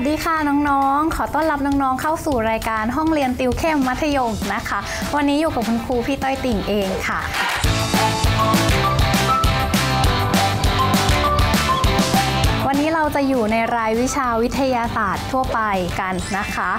สดีค่ะน้องๆขอต้อนรับน้องๆเข้าสู่รายการห้องเรียนติวเข้มมัธยมนะคะวันนี้อยู่กับคุณครูพี่ต้อยติ่งเองค่ะวันนี้เราจะอยู่ในรายวิชาวิทยาศาสตร์ทั่วไปกันนะคะ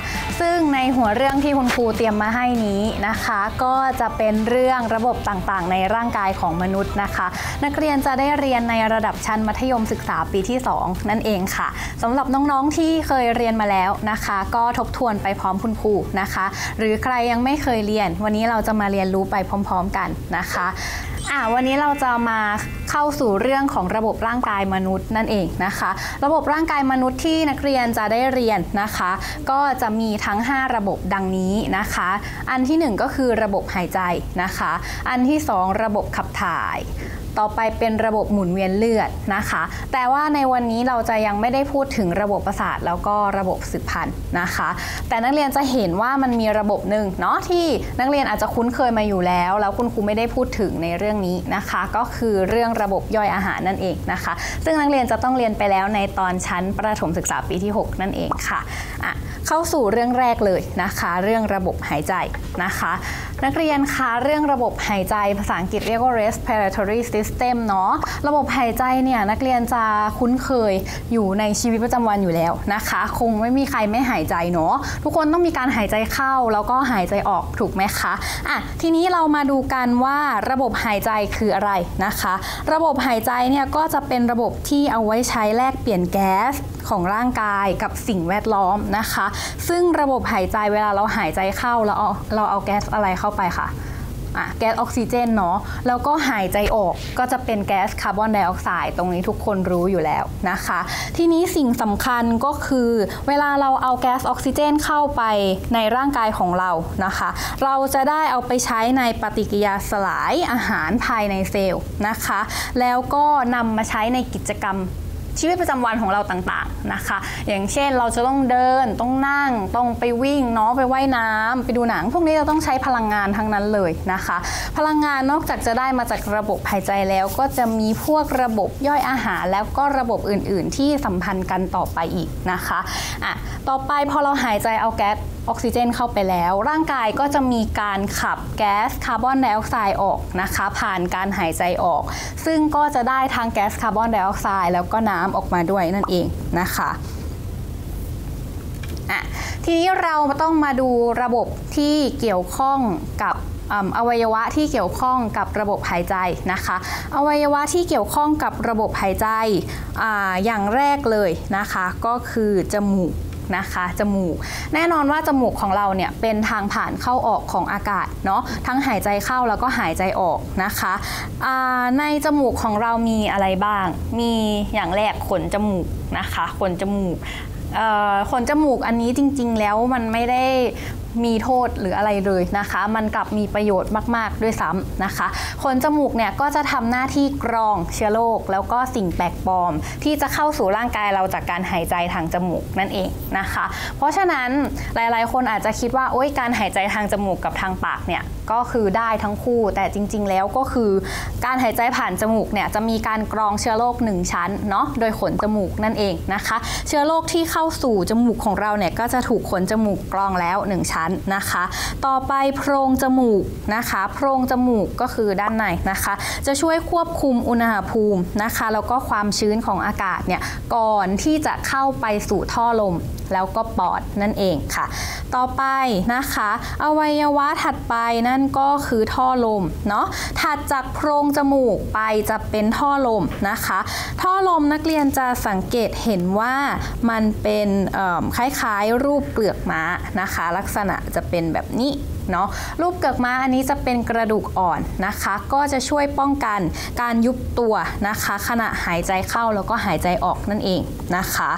ซึ่งในหัวเรื่องที่คุณครูเตรียมมาให้นี้นะคะก็จะเป็นเรื่องระบบต่างๆในร่างกายของมนุษย์นะคะนักเรียนจะได้เรียนในระดับชั้นมัธยมศึกษาปีที่2นั่นเองค่ะสำหรับน้องๆที่เคยเรียนมาแล้วนะคะก็ทบทวนไปพร้อมคุณครูนะคะหรือใครยังไม่เคยเรียนวันนี้เราจะมาเรียนรู้ไปพร้อมๆกันนะคะวันนี้เราจะมาเข้าสู่เรื่องของระบบร่างกายมนุษย์นั่นเองนะคะระบบร่างกายมนุษย์ที่นักเรียนจะได้เรียนนะคะก็จะมีทั้ง5ระบบดังนี้นะคะอันที่1ก็คือระบบหายใจนะคะอันที่2ระบบขับถ่ายต่อไปเป็นระบบหมุนเวียนเลือดนะคะแต่ว่าในวันนี้เราจะยังไม่ได้พูดถึงระบบประสาทแล้วก็ระบบสืบพันธุ์นะคะแต่นักเรียนจะเห็นว่ามันมีระบบหนึ่งเนาะที่นักเรียนอาจจะคุ้นเคยมาอยู่แล้วคุณครูไม่ได้พูดถึงในเรื่องนี้นะคะก็คือเรื่องระบบย่อยอาหารนั่นเองนะคะซึ่งนักเรียนจะต้องเรียนไปแล้วในตอนชั้นประถมศึกษาปีที่6นั่นเองค่ะเข้าสู่เรื่องแรกเลยนะคะเรื่องระบบหายใจนะคะนักเรียนคะเรื่องระบบหายใจภาษาอังกฤษเรียกว่า respiratory system เนาะระบบหายใจเนี่ยนักเรียนจะคุ้นเคยอยู่ในชีวิตประจำวันอยู่แล้วนะคะคงไม่มีใครไม่หายใจเนาะทุกคนต้องมีการหายใจเข้าแล้วก็หายใจออกถูกไหมคะทีนี้เรามาดูกันว่าระบบหายใจคืออะไรนะคะระบบหายใจเนี่ยก็จะเป็นระบบที่เอาไว้ใช้แลกเปลี่ยนแก๊สของร่างกายกับสิ่งแวดล้อมนะคะซึ่งระบบหายใจเวลาเราหายใจเข้าเราเอาแก๊สอะไรเข้าไปค่ะแก๊สออกซิเจนเนาะแล้วก็หายใจออกก็จะเป็นแก๊สคาร์บอนไดออกไซด์ตรงนี้ทุกคนรู้อยู่แล้วนะคะทีนี้สิ่งสำคัญก็คือเวลาเราเอาแก๊สออกซิเจนเข้าไปในร่างกายของเรานะคะเราจะได้เอาไปใช้ในปฏิกิริยาสลายอาหารภายในเซลล์นะคะแล้วก็นำมาใช้ในกิจกรรมชีวิตประจำวันของเราต่างๆนะคะอย่างเช่นเราจะต้องเดินต้องนั่งต้องไปวิ่งเนาะไปว่ายน้ำไปดูหนังพวกนี้เราต้องใช้พลังงานทั้งนั้นเลยนะคะพลังงานนอกจากจะได้มาจากระบบหายใจแล้วก็จะมีพวกระบบย่อยอาหารแล้วก็ระบบอื่นๆที่สัมพันธ์กันต่อไปอีกนะคะต่อไปพอเราหายใจเอาแก๊สออกซิเจนเข้าไปแล้วร่างกายก็จะมีการขับแก๊สคาร์บอนไดออกไซด์ออกนะคะผ่านการหายใจออกซึ่งก็จะได้ทางแก๊สคาร์บอนไดออกไซด์แล้วก็น้ำออกมาด้วยนั่นเองนะคะทีนี้เราต้องมาดูระบบที่เกี่ยวข้องกับอวัยวะที่เกี่ยวข้องกับระบบหายใจนะคะอวัยวะที่เกี่ยวข้องกับระบบหายใจอย่างแรกเลยนะคะก็คือจมูกนะคะจมูกแน่นอนว่าจมูกของเราเนี่ยเป็นทางผ่านเข้าออกของอากาศเนาะทั้งหายใจเข้าแล้วก็หายใจออกนะคะในจมูกของเรามีอะไรบ้างมีอย่างแรกขนจมูกนะคะขนจมูกอันนี้จริงๆแล้วมันไม่ได้มีโทษหรืออะไรเลยนะคะมันกลับมีประโยชน์มากๆด้วยซ้ำนะคะขนจมูกเนี่ยก็จะทำหน้าที่กรองเชื้อโรคแล้วก็สิ่งแปลกปลอมที่จะเข้าสู่ร่างกายเราจากการหายใจทางจมูกนั่นเองนะคะเพราะฉะนั้นหลายๆคนอาจจะคิดว่าโอ๊ยการหายใจทางจมูกกับทางปากเนี่ยก็คือได้ทั้งคู่แต่จริงๆแล้วก็คือการหายใจผ่านจมูกเนี่ยจะมีการกรองเชื้อโรค1ชั้นเนาะโดยขนจมูกนั่นเองนะคะเชื้อโรคที่เข้าสู่จมูกของเราเนี่ยก็จะถูกขนจมูกกรองแล้ว1ชั้นนะคะต่อไปโพรงจมูกนะคะโพรงจมูกก็คือด้านในนะคะจะช่วยควบคุมอุณหภูมินะคะแล้วก็ความชื้นของอากาศเนี่ยก่อนที่จะเข้าไปสู่ท่อลมแล้วก็ปอดนั่นเองค่ะต่อไปนะคะอวัยวะถัดไปนั่นก็คือท่อลมเนาะถัดจากโพรงจมูกไปจะเป็นท่อลมนะคะท่อลมนักเรียนจะสังเกตเห็นว่ามันเป็นคล้ายๆรูปเปลือกม้านะคะลักษณะจะเป็นแบบนี้เนาะรูปเปลือกม้าอันนี้จะเป็นกระดูกอ่อนนะคะก็จะช่วยป้องกันการยุบตัวนะคะขณะหายใจเข้าแล้วก็หายใจออกนั่นเองนะคะ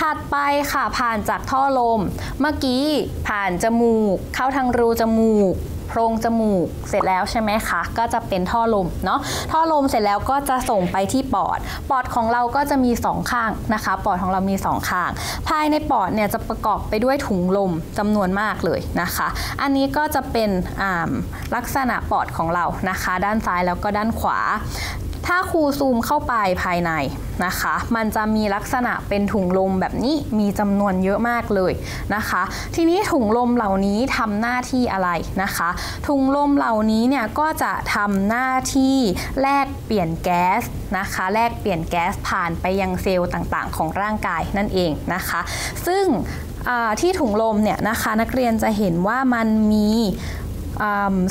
ถัดไปค่ะผ่านจากท่อลมเมื่อกี้ผ่านจมูกเข้าทางรูจมูกโพรงจมูกเสร็จแล้วใช่ไหมคะก็จะเป็นท่อลมเนาะท่อลมเสร็จแล้วก็จะส่งไปที่ปอดปอดของเราก็จะมี2ข้างนะคะปอดของเรามี2ข้างภายในปอดเนี่ยจะประกอบไปด้วยถุงลมจำนวนมากเลยนะคะอันนี้ก็จะเป็นลักษณะปอดของเรานะคะด้านซ้ายแล้วก็ด้านขวา ถ้าครูซูมเข้าไปภายในนะคะมันจะมีลักษณะเป็นถุงลมแบบนี้มีจำนวนเยอะมากเลยนะคะทีนี้ถุงลมเหล่านี้ทำหน้าที่อะไรนะคะถุงลมเหล่านี้เนี่ยก็จะทำหน้าที่แลกเปลี่ยนแก๊สนะคะแลกเปลี่ยนแก๊สผ่านไปยังเซลล์ต่างๆของร่างกายนั่นเองนะคะซึ่งที่ถุงลมเนี่ยนะคะนักเรียนจะเห็นว่ามันมี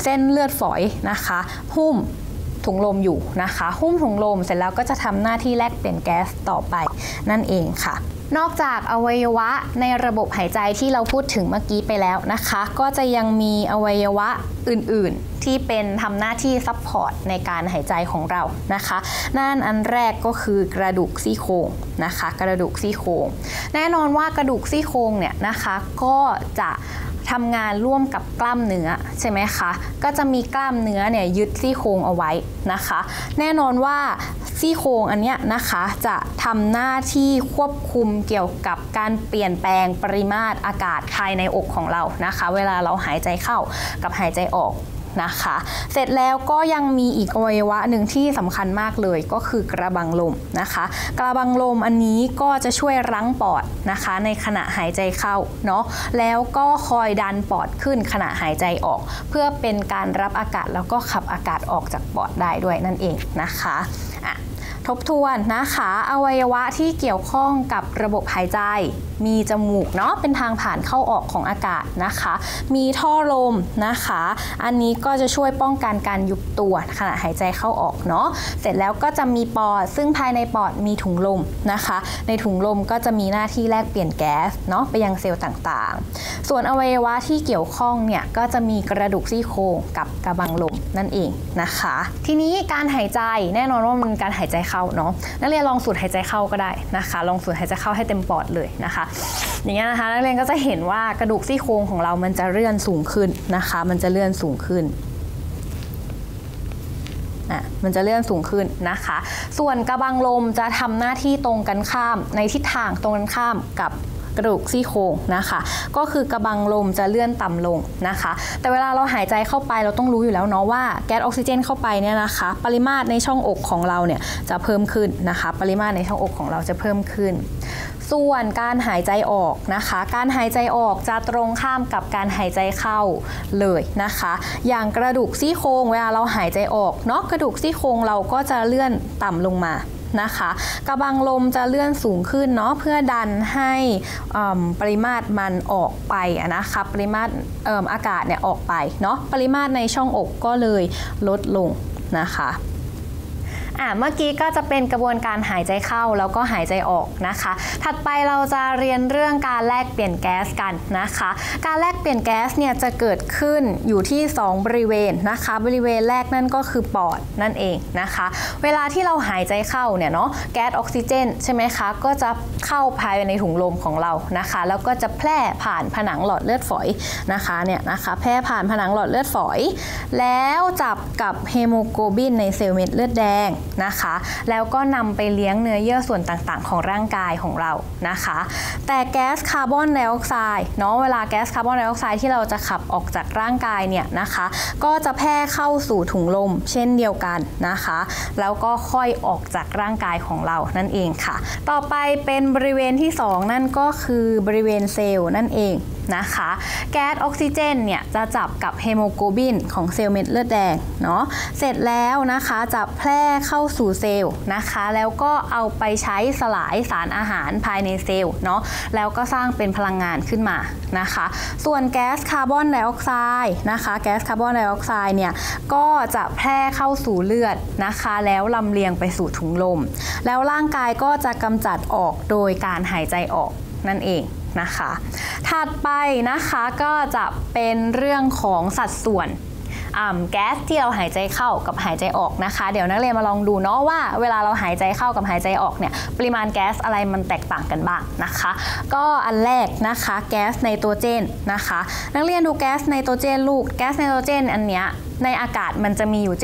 เส้นเลือดฝอยนะคะหุ้มถุงลมอยู่นะคะหุ้มถุงลมเสร็จแล้วก็จะทำหน้าที่แลกเปลี่ยนแก๊สต่อไปนั่นเองค่ะนอกจากอวัยวะในระบบหายใจที่เราพูดถึงเมื่อกี้ไปแล้วนะคะก็จะยังมีอวัยวะอื่นๆที่เป็นทำหน้าที่ซัพพอร์ตในการหายใจของเรานะคะนั่นอันแรกก็คือกระดูกซี่โครงนะคะกระดูกซี่โครงแน่นอนว่ากระดูกซี่โครงเนี่ยนะคะก็จะทำงานร่วมกับกล้ามเนื้อใช่ไหมคะก็จะมีกล้ามเนื้อเนี่ยยึดซี่โครงเอาไว้นะคะแน่นอนว่าซี่โครงอันเนี้ยนะคะจะทำหน้าที่ควบคุมเกี่ยวกับการเปลี่ยนแปลงปริมาตรอากาศภายในอกของเรานะคะเวลาเราหายใจเข้ากับหายใจออกนะคะเสร็จแล้วก็ยังมีอีกอวัยวะหนึ่งที่สำคัญมากเลยก็คือกระบังลมนะคะกระบังลมอันนี้ก็จะช่วยรั้งปอดนะคะในขณะหายใจเข้าเนาะแล้วก็คอยดันปอดขึ้นขณะหายใจออกเพื่อเป็นการรับอากาศแล้วก็ขับอากาศออกจากปอดได้ด้วยนั่นเองนะคะทบทวนนะคะอวัยวะที่เกี่ยวข้องกับระบบหายใจมีจมูกเนาะเป็นทางผ่านเข้าออกของอากาศนะคะมีท่อลมนะคะอันนี้ก็จะช่วยป้องกันการยุบตัวขณะหายใจเข้าออกเนาะเสร็จแล้วก็จะมีปอดซึ่งภายในปอดมีถุงลมนะคะในถุงลมก็จะมีหน้าที่แลกเปลี่ยนแก๊สเนาะไปยังเซลล์ต่างๆส่วนอวัยวะที่เกี่ยวข้องเนี่ยก็จะมีกระดูกซี่โครงกับกระบังลมนั่นเองนะคะทีนี้การหายใจแน่นอนว่ามันการหายใจเข้าเนาะนักเรียนลองสูดหายใจเข้าก็ได้นะคะลองสูดหายใจเข้าให้เต็มปอดเลยนะคะอย่างเงี้ยนะคะนักเรียนก็จะเห็นว่ากระดูกซี่โครงของเรามันจะเลื่อนสูงขึ้นนะคะมันจะเลื่อนสูงขึ้นมันจะเลื่อนสูงขึ้นนะคะส่วนกระบังลมจะทำหน้าที่ตรงกันข้ามในทิศทางตรงกันข้ามกับกระดูกซี่โครงนะคะก็คือกระบังลมจะเลื่อนต่ำลงนะคะแต่เวลาเราหายใจเข้าไปเราต้องรู้อยู่แล้วเนาะว่าแก๊สออกซิเจนเข้าไปเนี่ยนะคะปริมาตรในช่องอกของเราเนี่ยจะเพิ่มขึ้นนะคะปริมาตรในช่องอกของเราจะเพิ่มขึ้นส่วนการหายใจออกนะคะการหายใจออกจะตรงข้ามกับการหายใจเข้าเลยนะคะอย่างกระดูกซี่โครงเวลาเราหายใจออกเนาะกระดูกซี่โครงเราก็จะเลื่อนต่ำลงมานะคะกระบังลมจะเลื่อนสูงขึ้นเนาะเพื่อดันให้ปริมาตรมันออกไปนะคะปริมาตรอากาศเนี่ยออกไปเนาะปริมาตรในช่องอกก็เลยลดลงนะคะเมื่อกี้ก็จะเป็นกระบวนการหายใจเข้าแล้วก็หายใจออกนะคะถัดไปเราจะเรียนเรื่องการแลกเปลี่ยนแก๊สกันนะคะการแลกเปลี่ยนแก๊สเนี่ยจะเกิดขึ้นอยู่ที่2บริเวณนะคะบริเวณแรกนั่นก็คือปอดนั่นเองนะคะเวลาที่เราหายใจเข้าเนี่ยเนาะแก๊สออกซิเจนใช่ไหมคะก็จะเข้าภายในถุงลมของเรานะคะแล้วก็จะแพร่ผ่านผนังหลอดเลือดฝอยนะคะเนี่ยนะคะแพร่ผ่านผนังหลอดเลือดฝอยแล้วจับกับเฮโมโกลบินในเซลล์เม็ดเลือดแดงนะคะแล้วก็นำไปเลี้ยงเนื้อเยื่อส่วนต่างๆของร่างกายของเรานะคะแต่แก๊สคาร์บอนไดออกไซด์เนาะเวลาแก๊สคาร์บอนไดออกไซด์ที่เราจะขับออกจากร่างกายเนี่ยนะคะก็จะแพร่เข้าสู่ถุงลมเช่นเดียวกันนะคะแล้วก็ค่อยออกจากร่างกายของเรานั่นเองค่ะต่อไปเป็นบริเวณที่2นั่นก็คือบริเวณเซลล์นั่นเองนะคะแก๊สออกซิเจนเนี่ยจะจับกับเฮโมโกลบินของเซลล์เม็ดเลือดแดงเนาะเสร็จแล้วนะคะจะแพร่เข้าสู่เซลล์นะคะแล้วก็เอาไปใช้สลายสารอาหารภายในเซลล์เนาะแล้วก็สร้างเป็นพลังงานขึ้นมานะคะส่วนแก๊สคาร์บอนไดออกไซด์นะคะแก๊สคาร์บอนไดออกไซด์เนี่ยก็จะแพร่เข้าสู่เลือดนะคะแล้วลำเลียงไปสู่ถุงลมแล้วร่างกายก็จะกำจัดออกโดยการหายใจออกนั่นเองนะคะถัดไปนะคะก็จะเป็นเรื่องของสัดส่วนแก๊สที่เราหายใจเข้ากับหายใจออกนะคะเดี๋ยวนักเรียนมาลองดูเนาะว่าเวลาเราหายใจเข้ากับหายใจออกเนี่ยปริมาณแก๊สอะไรมันแตกต่างกันบ้างนะคะก็อันแรกนะคะแก๊สไนโตรเจนนะคะนักเรียนดูแก๊สไนโตรเจนลูกแก๊สไนโตรเจนอันเนี้ย ในอากาศมันจะมีอยู่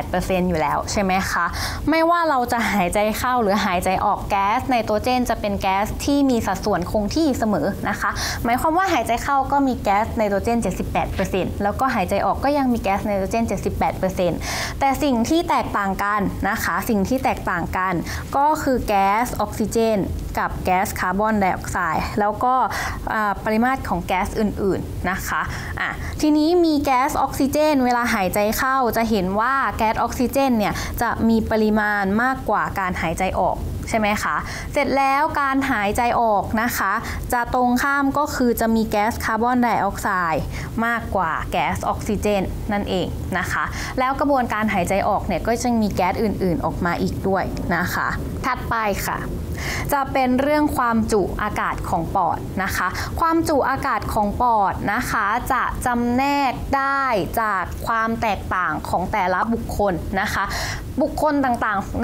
78% อยู่แล้วใช่ไหมคะไม่ว่าเราจะหายใจเข้าหรือหายใจออกแก๊สไนโตรเจนจะเป็นแก๊สที่มีสัดส่วนคงที่เสมอนะคะหมายความว่าหายใจเข้าก็มีแก๊สไนโตรเจน 78% แล้วก็หายใจออกก็ยังมีแก๊สไนโตรเจน 78% แต่สิ่งที่แตกต่างกันนะคะสิ่งที่แตกต่างกันก็คือแก๊สออกซิเจนกับแก๊สคาร์บอนไดออกไซด์แล้วก็ปริมาตรของแก๊สอื่นๆนะคะทีนี้มีแก๊สออกซิเจนเวลาหายใจเข้าจะเห็นว่าแก๊สออกซิเจนเนี่ยจะมีปริมาณมากกว่าการหายใจออกใช่ไหมคะเสร็จแล้วการหายใจออกนะคะจะตรงข้ามก็คือจะมีแก๊สคาร์บอนไดออกไซด์มากกว่าแก๊สออกซิเจนนั่นเองนะคะแล้วกระบวนการหายใจออกเนี่ยก็จะมีแก๊สอื่นๆออกมาอีกด้วยนะคะถัดไปค่ะจะเป็นเรื่องความจุอากาศของปอดนะคะความจุอากาศของปอดนะคะจะจำแนกได้จากความแตกต่างของแต่ละบุคคลนะคะบุคคลต่างๆ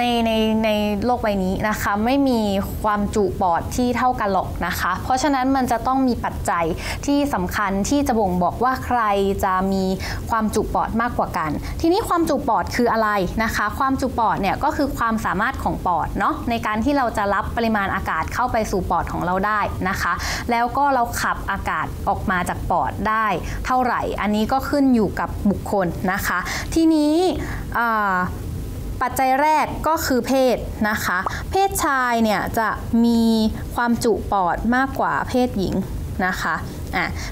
ในโลกใบนี้นะคะไม่มีความจุปอดที่เท่ากันหรอกนะคะเพราะฉะนั้นมันจะต้องมีปัจจัยที่สำคัญที่จะบ่งบอกว่าใครจะมีความจุปอดมากกว่ากันทีนี้ความจุปอดคืออะไรนะคะความจุปอดเนี่ยก็คือความสามารถของปอดเนาะในการที่เราจะรับปริมาณอากาศเข้าไปสู่ปอดของเราได้นะคะแล้วก็เราขับอากาศออกมาจากปอดได้เท่าไหร่อันนี้ก็ขึ้นอยู่กับบุคคลนะคะทีนี้ปัจจัยแรกก็คือเพศนะคะเพศชายเนี่ยจะมีความจุปอดมากกว่าเพศหญิงนะคะ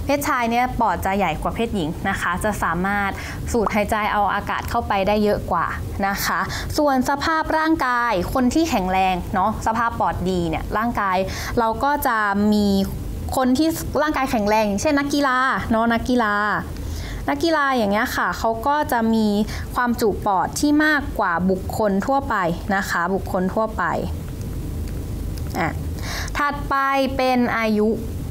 เพศชายเนี่ยปอดจะใหญ่กว่าเพศหญิงนะคะจะสามารถสูดหายใจเอาอากาศเข้าไปได้เยอะกว่านะคะส่วนสภาพร่างกายคนที่แข็งแรงเนาะสภาพปอดดีเนี่ยร่างกายเราก็จะมีคนที่ร่างกายแข็งแรงเช่นนักกีฬาเนาะนักกีฬาอย่างเงี้ยค่ะเขาก็จะมีความจุปอดที่มากกว่าบุคคลทั่วไปนะคะบุคคลทั่วไปถัดไปเป็นอายุ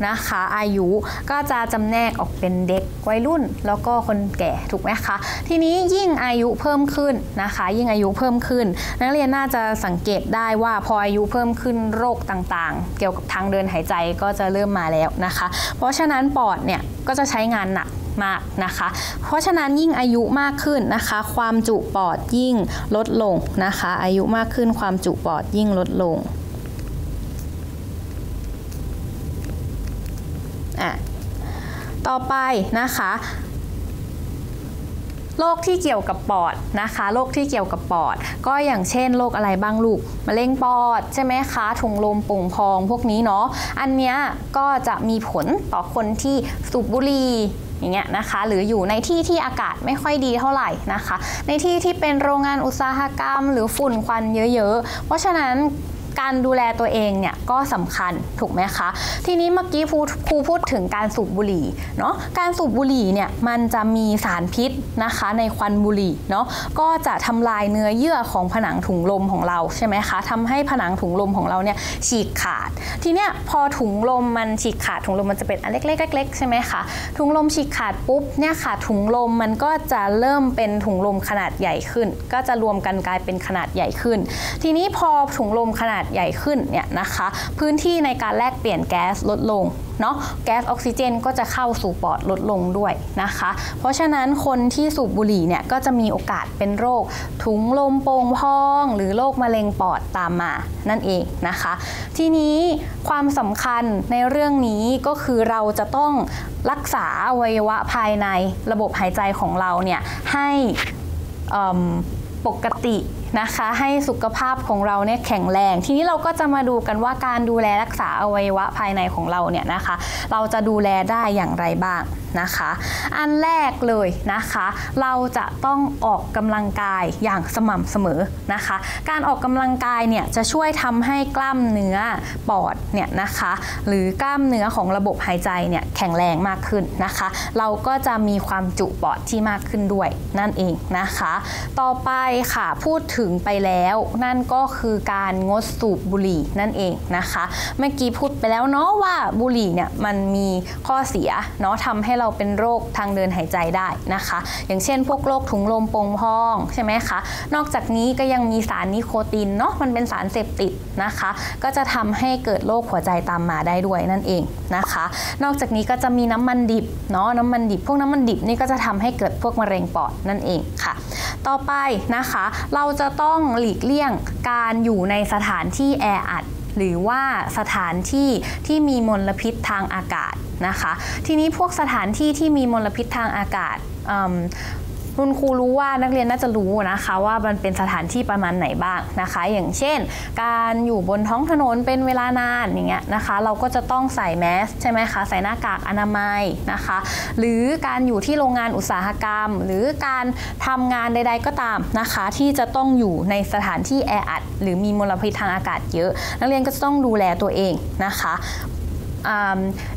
นะคะอายุก็จะจำแนกออกเป็นเด็กวัยรุ่นแล้วก็คนแก่ถูกไหมคะทีนี้ยิ่งอายุเพิ่มขึ้นนะคะยิ่งอายุเพิ่มขึ้นนักเรียนน่าจะสังเกตได้ว่าพออายุเพิ่มขึ้นโรคต่างๆเกี่ยวกับทางเดินหายใจก็จะเริ่มมาแล้วนะคะเพราะฉะนั้นปอดเนี่ยก็จะใช้งานหนักมากนะคะเพราะฉะนั้นยิ่งอายุมากขึ้นนะคะความจุปอดยิ่งลดลงนะคะอายุมากขึ้นความจุปอดยิ่งลดลงต่อไปนะคะโรคที่เกี่ยวกับปอดนะคะโรคที่เกี่ยวกับปอดก็อย่างเช่นโรคอะไรบ้างลูกมะเร็งปอดใช่ไหมคะถุงลมป่องพองพวกนี้เนาะอันเนี้ยก็จะมีผลต่อคนที่สูบบุหรี่อย่างเงี้ยนะคะหรืออยู่ในที่ที่อากาศไม่ค่อยดีเท่าไหร่นะคะในที่ที่เป็นโรงงานอุตสาหกรรมหรือฝุ่นควันเยอะๆเพราะฉะนั้นการดูแลตัวเองเนี่ยก็สำคัญถูกไหมคะทีนี้เมื่อกี้ครูพูดถึงการสูบบุหรี่เนาะการสูบบุหรี่เนี่ยมันจะมีสารพิษนะคะในควันบุหรี่เนาะก็จะทำลายเนื้อเยื่อของผนังถุงลมของเราใช่ไหมคะทำให้ผนังถุงลมของเราเนี่ยฉีกขาดทีเนี้ยพอถุงลมมันฉีกขาดถุงลมมันจะเป็นอันเล็กๆใช่ไหมคะถุงลมฉีกขาดปุ๊บเนี่ยค่ะถุงลมมันก็จะเริ่มเป็นถุงลมขนาดใหญ่ขึ้นก็จะรวมกันกลายเป็นขนาดใหญ่ขึ้นทีนี้พอถุงลมขนาดใหญ่ขึ้นเนี่ยนะคะพื้นที่ในการแลกเปลี่ยนแก๊สลดลงเนาะแก๊สออกซิเจนก็จะเข้าสู่ปอดลดลงด้วยนะคะเพราะฉะนั้นคนที่สูบบุหรี่เนี่ยก็จะมีโอกาสเป็นโรคถุงลมโป่งพองหรือโรคมะเร็งปอดตามมานั่นเองนะคะทีนี้ความสำคัญในเรื่องนี้ก็คือเราจะต้องรักษาอวัยวะภายในระบบหายใจของเราเนี่ยให้ปกตินะคะให้สุขภาพของเราเนี่ยแข็งแรงทีนี้เราก็จะมาดูกันว่าการดูแลรักษาอวัยวะภายในของเราเนี่ยนะคะเราจะดูแลได้อย่างไรบ้างนะคะอันแรกเลยนะคะเราจะต้องออกกำลังกายอย่างสม่ำเสมอนะคะการออกกำลังกายเนี่ยจะช่วยทำให้กล้ามเนื้อปอดเนี่ยนะคะหรือกล้ามเนื้อของระบบหายใจเนี่ยแข็งแรงมากขึ้นนะคะเราก็จะมีความจุปอดที่มากขึ้นด้วยนั่นเองนะคะต่อไปค่ะพูดถึง ถึงไปแล้วนั่นก็คือการงดสูบบุหรี่นั่นเองนะคะเมื่อกี้พูดไปแล้วเนาะว่าบุหรี่เนี่ยมันมีข้อเสียเนาะทำให้เราเป็นโรคทางเดินหายใจได้นะคะอย่างเช่นพวกโรคถุงลมโป่งพองใช่ไหมคะนอกจากนี้ก็ยังมีสารนิโคตินเนาะมันเป็นสารเสพติดนะคะก็จะทำให้เกิดโรคหัวใจตามมาได้ด้วยนั่นเองนะคะนอกจากนี้ก็จะมีน้ำมันดิบเนาะน้ำมันดิบพวกน้ำมันดิบนี่ก็จะทำให้เกิดพวกมะเร็งปอดนั่นเองค่ะต่อไปนะคะเราจะต้องหลีกเลี่ยงการอยู่ในสถานที่แออัดหรือว่าสถานที่ที่มีมลพิษทางอากาศนะคะทีนี้พวกสถานที่ที่มีมลพิษทางอากาศคุณครูรู้ว่านักเรียนน่าจะรู้นะคะว่ามันเป็นสถานที่ประมาณไหนบ้างนะคะอย่างเช่นการอยู่บนท้องถนนเป็นเวลานานอย่างเงี้ยนะคะเราก็จะต้องใส่แมสใช่ไหมคะใส่หน้ากากอนามัยนะคะหรือการอยู่ที่โรงงานอุตสาหกรรมหรือการทำงานใดๆก็ตามนะคะที่จะต้องอยู่ในสถานที่แออัดหรือมีมลพิษทางอากาศเยอะนักเรียนก็จะต้องดูแลตัวเองนะคะ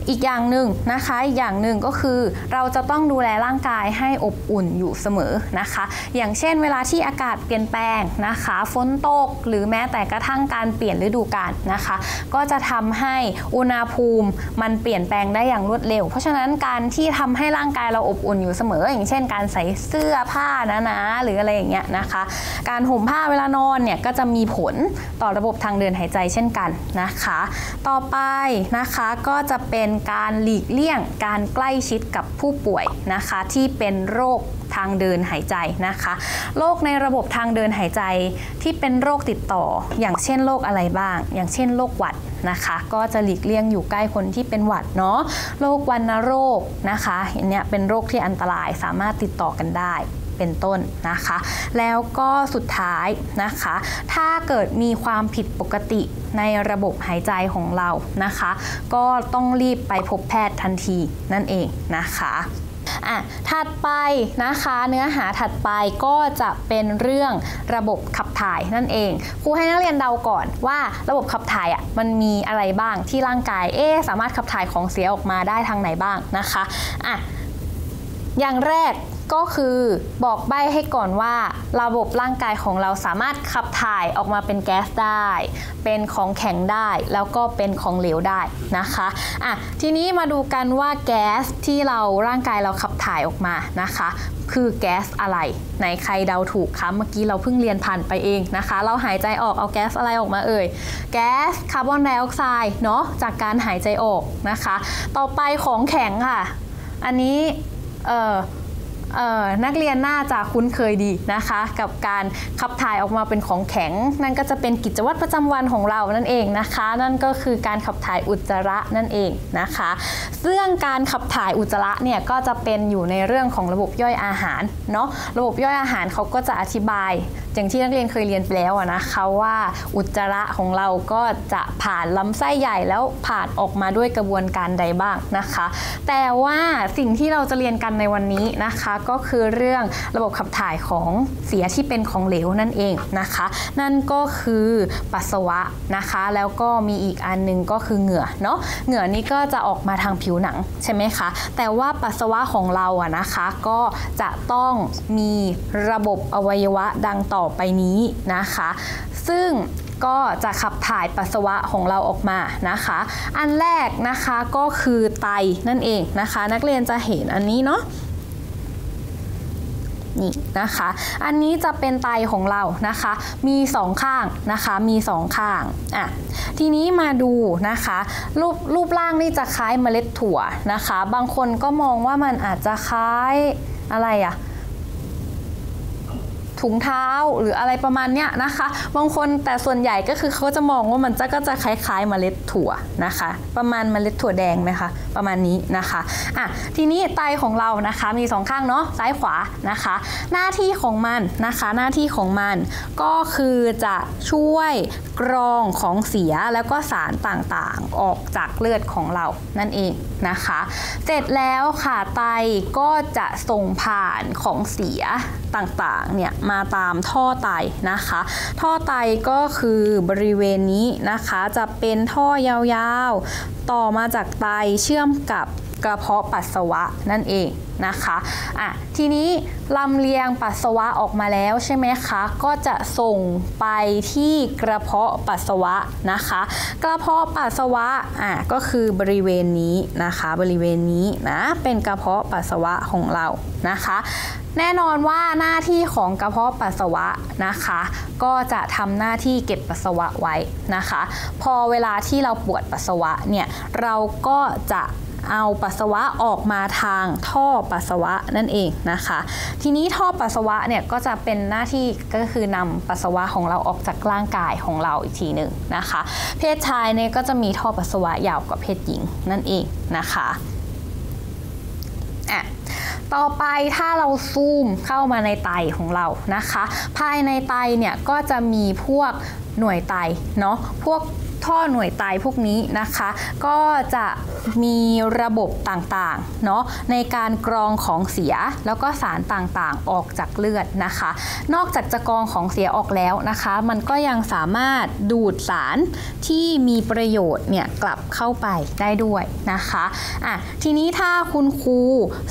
อีกอย่างหนึ่งนะคะอีกอย่างหนึ่งก็คือเราจะต้องดูแลร่างกายให้อบอุ่นอยู่เสมอนะคะอย่างเช่นเวลาที่อากาศเปลี่ยนแปลงนะคะฝนตกหรือแม้แต่กระทั่งการเปลี่ยนฤดูกาลนะคะก็จะทำให้อุณหภูมิมันเปลี่ยนแปลงได้อย่างรวดเร็วเพราะฉะนั้นการที่ทำให้ร่างกายเราอบอุ่นอยู่เสมออย่างเช่นการใส่เสื้อผ้าหนาๆหรืออะไรอย่างเงี้ยนะคะการห่มผ้าเวลานอนเนี่ยก็จะมีผลต่อระบบทางเดินหายใจเช่นกันนะคะต่อไปนะคะก็จะเป็นการหลีกเลี่ยงการใกล้ชิดกับผู้ป่วยนะคะที่เป็นโรคทางเดินหายใจนะคะโรคในระบบทางเดินหายใจที่เป็นโรคติดต่ออย่างเช่นโรคอะไรบ้างอย่างเช่นโรคหวัดนะคะก็จะหลีกเลี่ยงอยู่ใกล้คนที่เป็นหวัดเนาะโรควัณโรคนะคะเนี่ยเป็นโรคที่อันตรายสามารถติดต่อกันได้เป็นต้นนะคะแล้วก็สุดท้ายนะคะถ้าเกิดมีความผิดปกติในระบบหายใจของเรานะคะก็ต้องรีบไปพบแพทย์ทันทีนั่นเองนะคะถัดไปนะคะเนื้อหาถัดไปก็จะเป็นเรื่องระบบขับถ่ายนั่นเองครูให้นักเรียนเดาก่อนว่าระบบขับถ่ายมันมีอะไรบ้างที่ร่างกายสามารถขับถ่ายของเสียออกมาได้ทางไหนบ้างนะคะอย่างแรกก็คือบอกใบ้ให้ก่อนว่าระบบร่างกายของเราสามารถขับถ่ายออกมาเป็นแก๊สได้เป็นของแข็งได้แล้วก็เป็นของเหลวได้นะคะทีนี้มาดูกันว่าแก๊สที่เราร่างกายเราขับถ่ายออกมานะคะคือแก๊สอะไรไหนใครเดาถูกคะเมื่อกี้เราเพิ่งเรียนผ่านไปเองนะคะเราหายใจออกเอาแก๊สอะไรออกมาเอ่ยแก๊สคาร์บอนไดออกไซด์เนาะจากการหายใจออกนะคะต่อไปของแข็งค่ะอันนี้นักเรียนน่าจะคุ้นเคยดีนะคะกับการขับถ่ายออกมาเป็นของแข็งนั่นก็จะเป็นกิจวัตรประจำวันของเรานั่นเองนะคะนั่นก็คือการขับถ่ายอุจจาระนั่นเองนะคะซึ่งการขับถ่ายอุจจาระเนี่ยก็จะเป็นอยู่ในเรื่องของระบบย่อยอาหารเนาะระบบย่อยอาหารเขาก็จะอธิบายอย่างที่นักเรียนเคยเรียนไปแล้วนะคะว่าอุจจาระของเราก็จะผ่านลำไส้ใหญ่แล้วผ่านออกมาด้วยกระบวนการใดบ้างนะคะแต่ว่าสิ่งที่เราจะเรียนกันในวันนี้นะคะก็คือเรื่องระบบขับถ่ายของเสียที่เป็นของเหลวนั่นเองนะคะนั่นก็คือปัสสาวะนะคะแล้วก็มีอีกอันนึงก็คือเหงื่อเนาะเหงื่อนี้ก็จะออกมาทางผิวหนังใช่ไหมคะแต่ว่าปัสสาวะของเรานะคะก็จะต้องมีระบบอวัยวะดังต่อไปนี้นะคะซึ่งก็จะขับถ่ายปัสสาวะของเราออกมานะคะอันแรกนะคะก็คือไตนั่นเองนะคะนักเรียนจะเห็นอันนี้เนาะนี่นะคะอันนี้จะเป็นไตของเรานะคะมี2ข้างนะคะมี2ข้างทีนี้มาดูนะคะรูปร่างนี่จะคล้ายเมล็ดถั่วนะคะบางคนก็มองว่ามันอาจจะคล้ายอะไรถุงเท้าหรืออะไรประมาณเนี้ยนะคะบางคนแต่ส่วนใหญ่ก็คือเขาจะมองว่ามันก็จะคล้ายๆเมล็ดถั่วนะคะประมาณเมล็ดถั่วแดงไหมคะประมาณนี้นะคะทีนี้ไตของเรานะคะมี2ข้างเนาะซ้ายขวานะคะหน้าที่ของมันนะคะหน้าที่ของมันก็คือจะช่วยกรองของเสียแล้วก็สารต่างๆออกจากเลือดของเรานั่นเองนะคะเสร็จแล้วค่ะไตก็จะส่งผ่านของเสีย ต่างๆเนี่ยมาตามท่อไตนะคะท่อไตก็คือบริเวณนี้นะคะจะเป็นท่อยาวๆต่อมาจากไตเชื่อมกับกระเพาะปัสสาวะนั่นเองนะคะทีนี้ลำเลียงปัสสาวะออกมาแล้วใช่ไหมคะก็จะส่งไปที่กระเพาะปัสสาวะนะคะกระเพาะปัสสาวะก็คือบริเวณนี้นะคะบริเวณนี้นะเป็นกระเพาะปัสสาวะของเรานะคะแน่นอนว่าหน้าที่ของกระเพาะปัสสาวะนะคะก็จะทำหน้าที่เก็บปัสสาวะไว้นะคะพอเวลาที่เราปวดปัสสาวะเนี่ยเราก็จะเอาปัสสาวะออกมาทางท่อปัสสาวะนั่นเองนะคะทีนี้ท่อปัสสาวะเนี่ยก็จะเป็นหน้าที่ก็คือนำปัสสาวะของเราออกจากร่างกายของเราอีกทีหนึ่งนะคะเพศชายเนี่ยก็จะมีท่อปัสสาวะยาวกว่าเพศหญิงนั่นเองนะคะต่อไปถ้าเราซูมเข้ามาในไตของเรานะคะภายในไตเนี่ยก็จะมีพวกหน่วยไตเนาะพวกท่อหน่วยไตพวกนี้นะคะก็จะมีระบบต่างๆเนาะในการกรองของเสียแล้วก็สารต่างๆออกจากเลือดนะคะนอกจากจะกรองของเสียออกแล้วนะคะมันก็ยังสามารถดูดสารที่มีประโยชน์เนี่ยกลับเข้าไปได้ด้วยนะคะทีนี้ถ้าคุณครู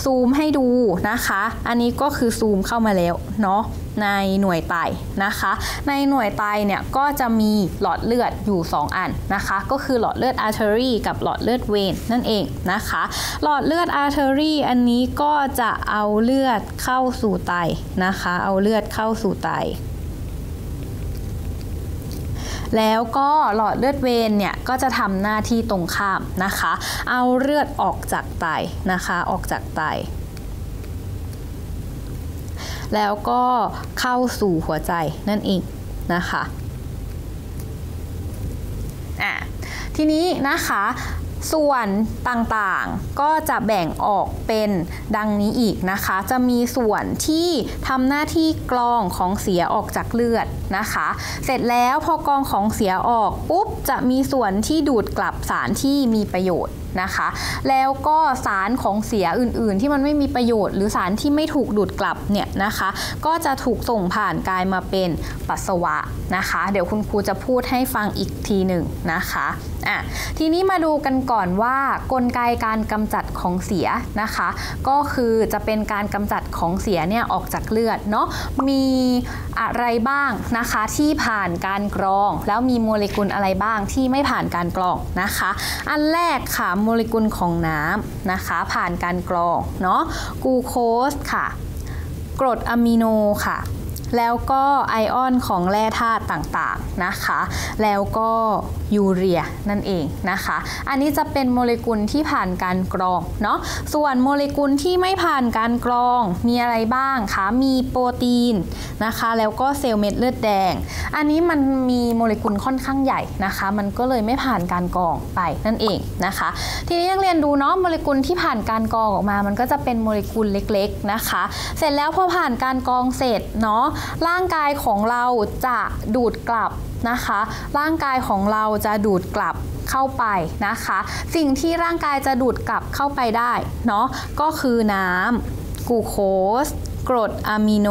ซูมให้ดูนะคะอันนี้ก็คือซูมเข้ามาแล้วเนาะในหน่วยไตนะคะในหน่วยไตเนี่ยก็จะมีหลอดเลือดอยู่2อันนะคะก็คือหลอดเลือดอาร์เทอรี่กับหลอดเลือดเวนนั่นเองนะคะหลอดเลือดอาร์เทอรี่อันนี้ก็จะเอาเลือดเข้าสู่ไตนะคะเอาเลือดเข้าสู่ไตแล้วก็หลอดเลือดเวนเนี่ยก็จะทำหน้าที่ตรงข้ามนะคะเอาเลือดออกจากไตนะคะออกจากไตแล้วก็เข้าสู่หัวใจนั่นเองนะคะทีนี้นะคะส่วนต่างๆก็จะแบ่งออกเป็นดังนี้อีกนะคะจะมีส่วนที่ทำหน้าที่กรองของเสียออกจากเลือดนะคะเสร็จแล้วพอกรองของเสียออกปุ๊บจะมีส่วนที่ดูดกลับสารที่มีประโยชน์นะคะแล้วก็สารของเสียอื่นๆที่มันไม่มีประโยชน์หรือสารที่ไม่ถูกดูดกลับเนี่ยนะคะก็จะถูกส่งผ่านกายมาเป็นปัสสาวะนะคะเดี๋ยวคุณครูจะพูดให้ฟังอีกทีหนึ่งนะคะทีนี้มาดูกันก่อนว่ากลไกการกำจัดของเสียนะคะก็คือจะเป็นการกำจัดของเสียเนี่ยออกจากเลือดเนาะมีอะไรบ้างนะคะที่ผ่านการกรองแล้วมีโมเลกุลอะไรบ้างที่ไม่ผ่านการกรองนะคะอันแรกค่ะโมเลกุลของน้ำนะคะผ่านการกรองเนาะกลูโคสค่ะกรดอะมิโนค่ะแล้วก็ไอออนของแร่ธาตุต่างๆนะคะแล้วก็ยูเรียนั่นเองนะคะอันนี้จะเป็นโมเลกุลที่ผ่านการกรองเนาะส่วนโมเลกุลที่ไม่ผ่านการกรองมีอะไรบ้างคะมีโปรตีนนะคะแล้วก็เซลล์เม็ดเลือดแดงอันนี้มันมีโมเลกุลค่อนข้างใหญ่นะคะมันก็เลยไม่ผ่านการกรองไปนั่นเองนะคะทีนี้นักเรียนดูเนาะโมเลกุลที่ผ่านการกรองออกมามันก็จะเป็นโมเลกุลเล็กๆนะคะเสร็จแล้วพอผ่านการกรองเสร็จเนาะร่างกายของเราจะดูดกลับนะคะร่างกายของเราจะดูดกลับเข้าไปนะคะสิ่งที่ร่างกายจะดูดกลับเข้าไปได้เนาะก็คือน้ำกลูโคสกรดอะมิโน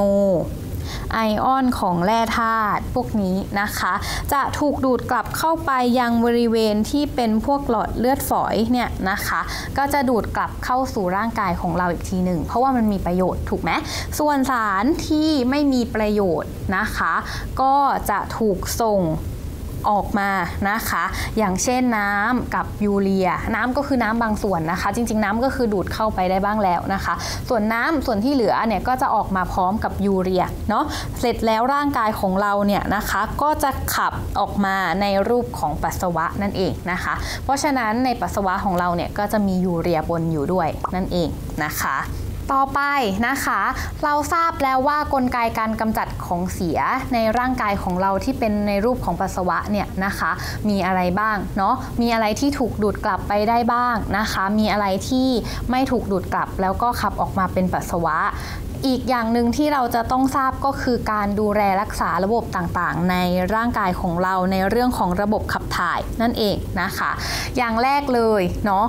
ไอออนของแร่ธาตุพวกนี้นะคะจะถูกดูดกลับเข้าไปยังบริเวณที่เป็นพวกหลอดเลือดฝอยเนี่ยนะคะก็จะดูดกลับเข้าสู่ร่างกายของเราอีกทีหนึ่งเพราะว่ามันมีประโยชน์ถูกไหมส่วนสารที่ไม่มีประโยชน์นะคะก็จะถูกส่งออกมานะคะอย่างเช่นน้ำกับยูเรียน้ำก็คือน้ำบางส่วนนะคะจริงๆน้ำก็คือดูดเข้าไปได้บ้างแล้วนะคะส่วนน้ำส่วนที่เหลือเนี่ยก็จะออกมาพร้อมกับยูเรียเนาะเสร็จแล้วร่างกายของเราเนี่ยนะคะก็จะขับออกมาในรูปของปัสสาวะนั่นเองนะคะเพราะฉะนั้นในปัสสาวะของเราเนี่ยก็จะมียูเรียปนอยู่ด้วยนั่นเองนะคะต่อไปนะคะเราทราบแล้วว่ากลไกการกำจัดของเสียในร่างกายของเราที่เป็นในรูปของปัสสาวะเนี่ยนะคะมีอะไรบ้างเนาะมีอะไรที่ถูกดูดกลับไปได้บ้างนะคะมีอะไรที่ไม่ถูกดูดกลับแล้วก็ขับออกมาเป็นปัสสาวะ อีกอย่างหนึ่งที่เราจะต้องทราบก็คือการดูแลรักษาระบบต่างๆในร่างกายของเราในเรื่องของระบบขับถ่ายนั่นเองนะคะอย่างแรกเลยเนาะ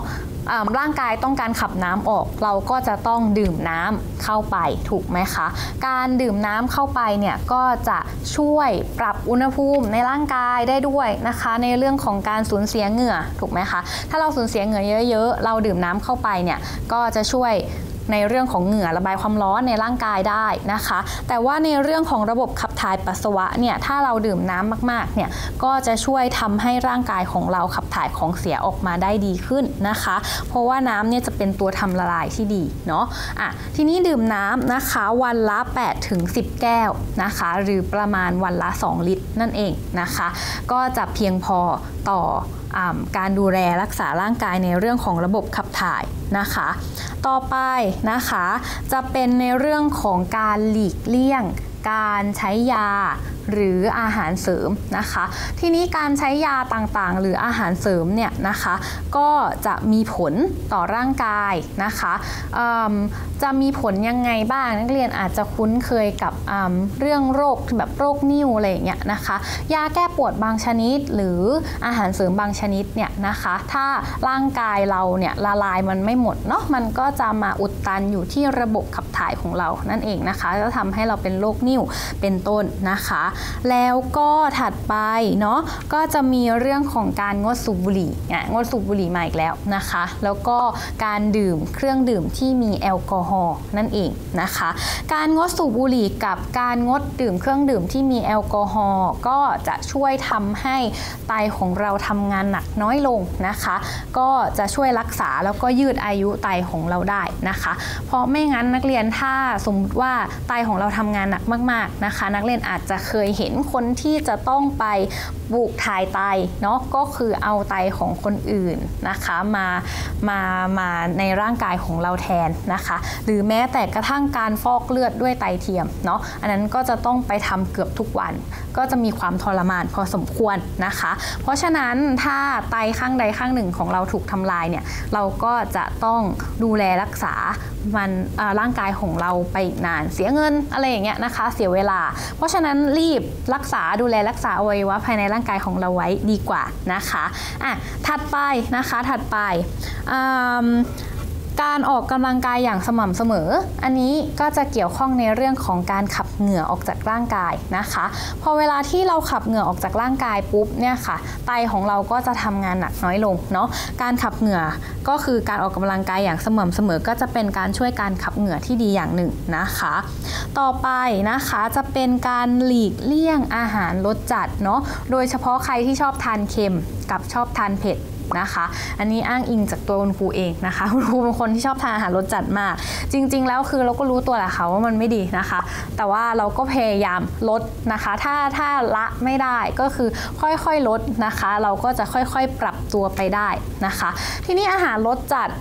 ร่างกายต้องการขับน้ำออกเราก็จะต้องดื่มน้ำเข้าไปถูกไหมคะการดื่มน้ำเข้าไปเนี่ยก็จะช่วยปรับอุณหภูมิในร่างกายได้ด้วยนะคะในเรื่องของการสูญเสียเหงื่อถูกไหมคะถ้าเราสูญเสียเหงื่อเยอะๆเราดื่มน้ำเข้าไปเนี่ยก็จะช่วยในเรื่องของเหงื่อระบายความร้อนในร่างกายได้นะคะแต่ว่าในเรื่องของระบบขับถ่ายปัสสาวะเนี่ยถ้าเราดื่มน้ำมากๆเนี่ยก็จะช่วยทำให้ร่างกายของเราขับถ่ายของเสียออกมาได้ดีขึ้นนะคะเพราะว่าน้ำเนี่ยจะเป็นตัวทำละลายที่ดีเนาะทีนี้ดื่มน้ำนะคะวันละ 8-10 แก้วนะคะหรือประมาณวันละ 2 ลิตรนั่นเองนะคะก็จะเพียงพอต่อการดูแลรักษาร่างกายในเรื่องของระบบขับถ่ายนะคะต่อไปนะคะจะเป็นในเรื่องของการหลีกเลี่ยงการใช้ยาหรืออาหารเสริมนะคะทีนี้การใช้ยาต่างๆหรืออาหารเสริมเนี่ยนะคะก็จะมีผลต่อร่างกายนะคะจะมีผลยังไงบ้างนักเรียนอาจจะคุ้นเคยกับเรื่องโรคแบบโรคนิ่วอะไรอย่างเงี้ยนะคะยาแก้ปวดบางชนิดหรืออาหารเสริมบางชนิดเนี่ยนะคะถ้าร่างกายเราเนี่ยละลายมันไม่หมดเนาะมันก็จะมาอุดตันอยู่ที่ระบบขับถ่ายของเรานั่นเองนะคะจะทำให้เราเป็นโรคนิ่วเป็นต้นนะคะแล้วก็ถัดไปเนาะก็จะมีเรื่องของการงดสูบบุหรี่งดสูบบุหรี่มาอีกแล้วนะคะแล้วก็การดื่มเครื่องดื่มที่มีแอลกอฮอล์นั่นเองนะคะการงดสูบบุหรี่กับการงดดื่มเครื่องดื่มที่มีแอลกอฮอล์ก็จะช่วยทำให้ไตของเราทำงานหนักน้อยลงนะคะก็จะช่วยรักษาแล้วก็ยืดอายุไตของเราได้นะคะเพราะไม่งั้นนักเรียนถ้าสมมติว่าไตของเราทำงานหนักมากๆนะคะนักเรียนอาจจะเคยเห็นคนที่จะต้องไปปลูกถ่ายไตเนาะก็คือเอาไตของคนอื่นนะคะมาในร่างกายของเราแทนนะคะหรือแม้แต่กระทั่งการฟอกเลือดด้วยไตเทียมเนาะอันนั้นก็จะต้องไปทำเกือบทุกวันก็จะมีความทรมานพอสมควรนะคะเพราะฉะนั้นถ้าไตข้างใดข้างหนึ่งของเราถูกทำลายเนี่ยเราก็จะต้องดูแลรักษามันร่างกายของเราไปอีกนานเสียเงินอะไรอย่างเงี้ยนะคะเสียเวลาเพราะฉะนั้นรีบรักษาดูแลรักษาอวัยวะภายในร่างกายของเราไว้ดีกว่านะคะถัดไปนะคะถัดไปการออกกำลังกายอย่างสม่ำเสมออันนี้ก็จะเกี่ยวข้องในเรื่องของการขับเหงื่อออกจากร่างกายนะคะพอเวลาที่เราขับเหงื่อออกจากร่างกายปุ๊บเนี่ยค่ะไตของเราก็จะทำงานหนักน้อยลงเนาะการขับเหงื่อก็คือการออกกำลังกายอย่างสม่ำเสมอก็จะเป็นการช่วยการขับเหงื่อที่ดีอย่างหนึ่งนะคะต่อไปนะคะจะเป็นการหลีกเลี่ยงอาหารรสจัดเนาะโดยเฉพาะใครที่ชอบทานเค็มกับชอบทานเผ็ดนะคะอันนี้อ้างอิงจากตัวคุณครูเองนะคะคุณครูเป็นคนที่ชอบทานอาหารรสจัดมากจริงๆแล้วคือเราก็รู้ตัวแหละค่ะว่ามันไม่ดีนะคะแต่ว่าเราก็พยายามลดนะคะถ้าละไม่ได้ก็คือค่อยๆลดนะคะเราก็จะค่อยๆปรับตัวไปได้นะคะทีนี้อาหารรสจัด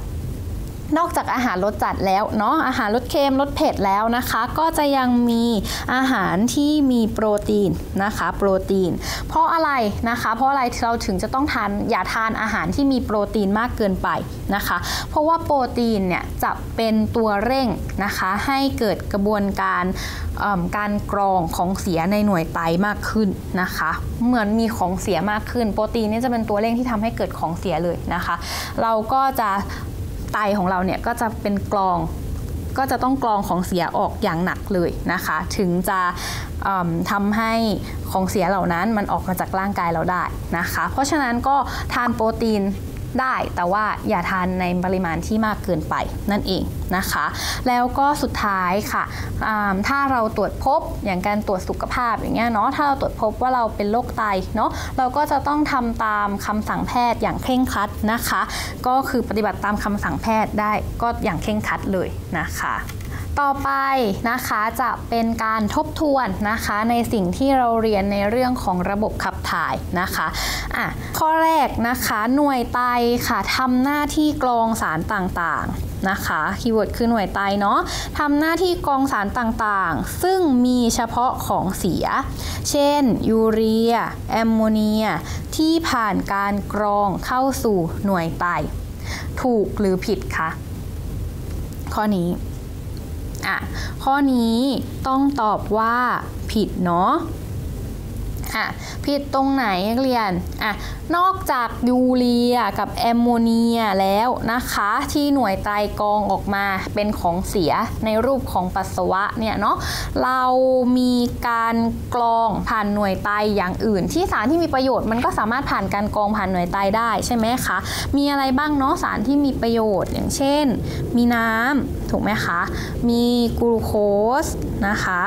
นอกจากอาหารรสจัดแล้วเนาะอาหารรสเค็มรสเผ็ดแล้วนะคะก็จะยังมีอาหารที่มีโปรตีนนะคะโปรตีนเพราะอะไรนะคะเพราะอะไรเราถึงจะต้องทานอย่าทานอาหารที่มีโปรตีนมากเกินไปนะคะเพราะว่าโปรตีนเนี่ยจะเป็นตัวเร่งนะคะให้เกิดกระบวนการกรองของเสียในหน่วยไตมากขึ้นนะคะเหมือนมีของเสียมากขึ้นโปรตีนนี่จะเป็นตัวเร่งที่ทำให้เกิดของเสียเลยนะคะเราก็จะไตของเราเนี่ยก็จะเป็นกรองก็จะต้องกรองของเสียออกอย่างหนักเลยนะคะถึงจะทำให้ของเสียเหล่านั้นมันออกมาจากร่างกายเราได้นะคะเพราะฉะนั้นก็ทานโปรตีนได้แต่ว่าอย่าทานในปริมาณที่มากเกินไปนั่นเองนะคะแล้วก็สุดท้ายค่ะถ้าเราตรวจพบอย่างการตรวจสุขภาพอย่างเงี้ยเนาะถ้าเราตรวจพบว่าเราเป็นโรคไตเนาะเราก็จะต้องทำตามคำสั่งแพทย์อย่างเคร่งครัดนะคะก็คือปฏิบัติตามคำสั่งแพทย์ได้ก็อย่างเคร่งครัดเลยนะคะต่อไปนะคะจะเป็นการทบทวนนะคะในสิ่งที่เราเรียนในเรื่องของระบบขับถ่ายนะคะข้อแรกนะคะหน่วยไตค่ะทำหน้าที่กรองสารต่างๆนะคะคีย์เวิร์ดคือหน่วยไตเนาะทำหน้าที่กรองสารต่างๆซึ่งมีเฉพาะของเสียเช่นยูเรียแอมโมเนียที่ผ่านการกรองเข้าสู่หน่วยไตถูกหรือผิดคะข้อนี้ อ่ะข้อนี้ต้องตอบว่าผิดเนาะอ่ะผิดตรงไหนนักเรียนอ่ะนอกจากยูเรียกับแอมโมเนียแล้วนะคะที่หน่วยไตรกรองออกมาเป็นของเสียในรูปของปัสสาวะเนี่ยเนาะเรามีการกรองผ่านหน่วยไตอย่างอื่นที่สารที่มีประโยชน์มันก็สามารถผ่านการกรองผ่านหน่วยไตได้ใช่ไหมคะมีอะไรบ้างเนาะสารที่มีประโยชน์อย่างเช่นมีน้ำถูกไหมคะมีกลูโคสนะคะ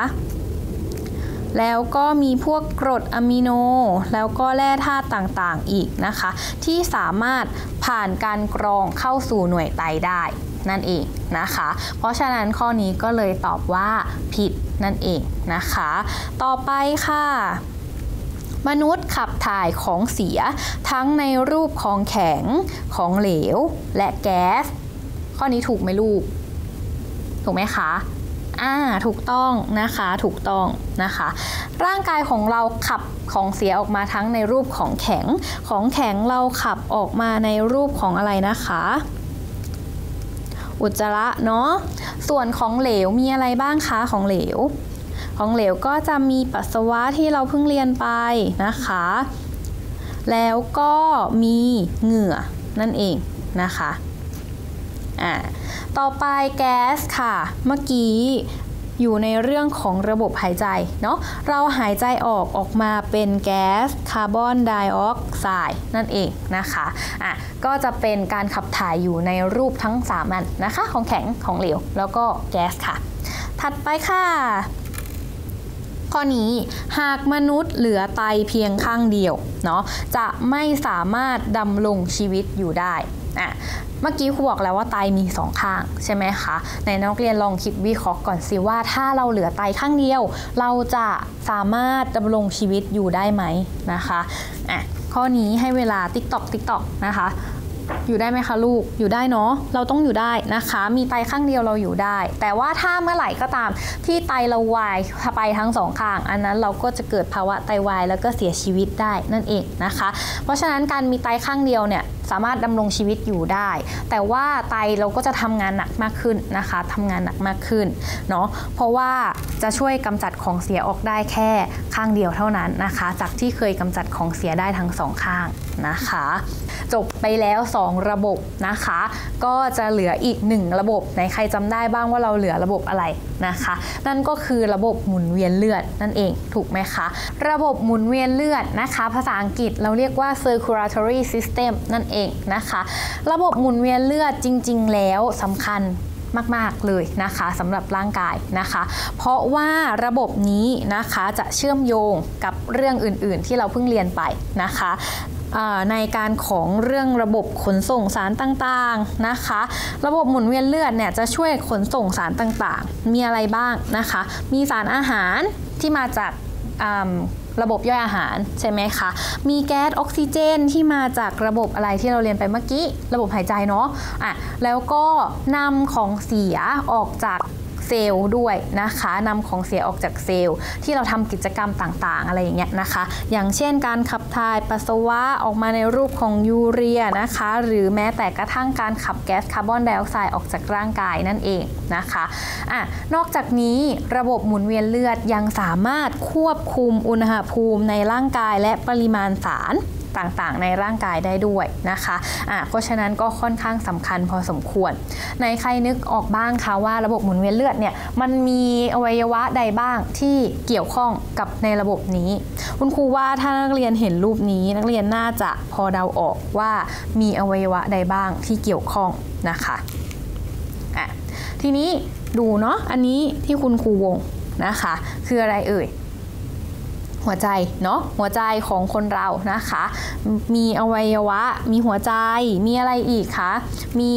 แล้วก็มีพวกกรดอะมิโนแล้วก็แร่ธาตุต่างๆอีกนะคะที่สามารถผ่านการกรองเข้าสู่หน่วยไตได้นั่นเองนะคะเพราะฉะนั้นข้อนี้ก็เลยตอบว่าผิดนั่นเองนะคะต่อไปค่ะมนุษย์ขับถ่ายของเสียทั้งในรูปของแข็งของเหลวและแก๊สข้อนี้ถูกไหมลูกถูกไหมคะถูกต้องนะคะถูกต้องนะคะร่างกายของเราขับของเสียออกมาทั้งในรูปของแข็งเราขับออกมาในรูปของอะไรนะคะอุจจาระเนาะส่วนของเหลวมีอะไรบ้างคะของเหลวก็จะมีปัสสาวะที่เราเพิ่งเรียนไปนะคะแล้วก็มีเหงื่อนั่นเองนะคะต่อไปแก๊สค่ะเมื่อกี้อยู่ในเรื่องของระบบหายใจเนาะเราหายใจออกมาเป็นแก๊สคาร์บอนไดออกไซด์นั่นเองนะคะก็จะเป็นการขับถ่ายอยู่ในรูปทั้ง3อันนะคะของแข็งของเหลวแล้วก็แก๊สค่ะถัดไปค่ะข้อนี้หากมนุษย์เหลือไตเพียงข้างเดียวเนาะจะไม่สามารถดำรงชีวิตอยู่ได้เมื่อกี้ครูบอกแล้วว่าไตมี2ข้างใช่ไหมคะในนักเรียนลองคิดวิเคราะห์ก่อนสิว่าถ้าเราเหลือไตข้างเดียวเราจะสามารถดำรงชีวิตอยู่ได้ไหมนะคะข้อนี้ให้เวลาติ๊กตอกนะคะอยู่ได้ไหมคะลูกอยู่ได้เนาะเราต้องอยู่ได้นะคะมีไตข้างเดียวเราอยู่ได้แต่ว่าถ้าเมื่อไหร่ก็ตามที่ไตเราวายไปทั้ง2ข้างอันนั้นเราก็จะเกิดภาวะไตวายแล้วก็เสียชีวิตได้นั่นเองนะคะเพราะฉะนั้นการมีไตข้างเดียวเนี่ยสามารถดำรงชีวิตอยู่ได้แต่ว่าไตเราก็จะทำงานหนักมากขึ้นนะคะทำงานหนักมากขึ้นเนาะเพราะว่าจะช่วยกำจัดของเสียออกได้แค่ข้างเดียวเท่านั้นนะคะจากที่เคยกำจัดของเสียได้ทั้งสองข้างนะคะจบไปแล้ว2ระบบนะคะก็จะเหลืออีก1ระบบไหนใครจำได้บ้างว่าเราเหลือระบบอะไรนะคะนั่นก็คือระบบหมุนเวียนเลือดนั่นเองถูกไหมคะระบบหมุนเวียนเลือดนะคะภาษาอังกฤษเราเรียกว่า circulatory system นั่นเองนะคะระบบหมุนเวียนเลือดจริงๆแล้วสำคัญมากๆเลยนะคะสำหรับร่างกายนะคะเพราะว่าระบบนี้นะคะจะเชื่อมโยงกับเรื่องอื่นๆที่เราเพิ่งเรียนไปนะคะในการของเรื่องระบบขนส่งสารต่างๆนะคะระบบหมุนเวียนเลือดเนี่ยจะช่วยขนส่งสารต่างๆมีอะไรบ้างนะคะมีสารอาหารที่มาจากระบบย่อยอาหารใช่ไหมคะมีแก๊สออกซิเจนที่มาจากระบบอะไรที่เราเรียนไปเมื่อกี้ระบบหายใจเนาะแล้วก็นำของเสียออกจากเซลล์ด้วยนะคะนำของเสียออกจากเซลล์ที่เราทำกิจกรรมต่างๆอะไรอย่างเงี้ยนะคะอย่างเช่นการขับถ่ายปัสสาวะออกมาในรูปของยูเรียนะคะหรือแม้แต่กระทั่งการขับแก๊สคาร์บอนไดออกไซด์ออกจากร่างกายนั่นเองนะคะนอกจากนี้ระบบหมุนเวียนเลือดยังสามารถควบคุมอุณหภูมิในร่างกายและปริมาณสารต่างๆในร่างกายได้ด้วยนะคะเพราะฉะนั้นก็ค่อนข้างสำคัญพอสมควรในใครนึกออกบ้างคะว่าระบบหมุนเวียนเลือดเนี่ยมันมีอวัยวะใดบ้างที่เกี่ยวข้องกับในระบบนี้คุณครูว่าถ้านักเรียนเห็นรูปนี้นักเรียนน่าจะพอเดาออกว่ามีอวัยวะใดบ้างที่เกี่ยวข้องนะคะทีนี้ดูเนาะอันนี้ที่คุณครูวงนะคะคืออะไรเอ่ยหัวใจเนาะหัวใจของคนเรานะคะมีอวัยวะมีหัวใจมีอะไรอีกคะมี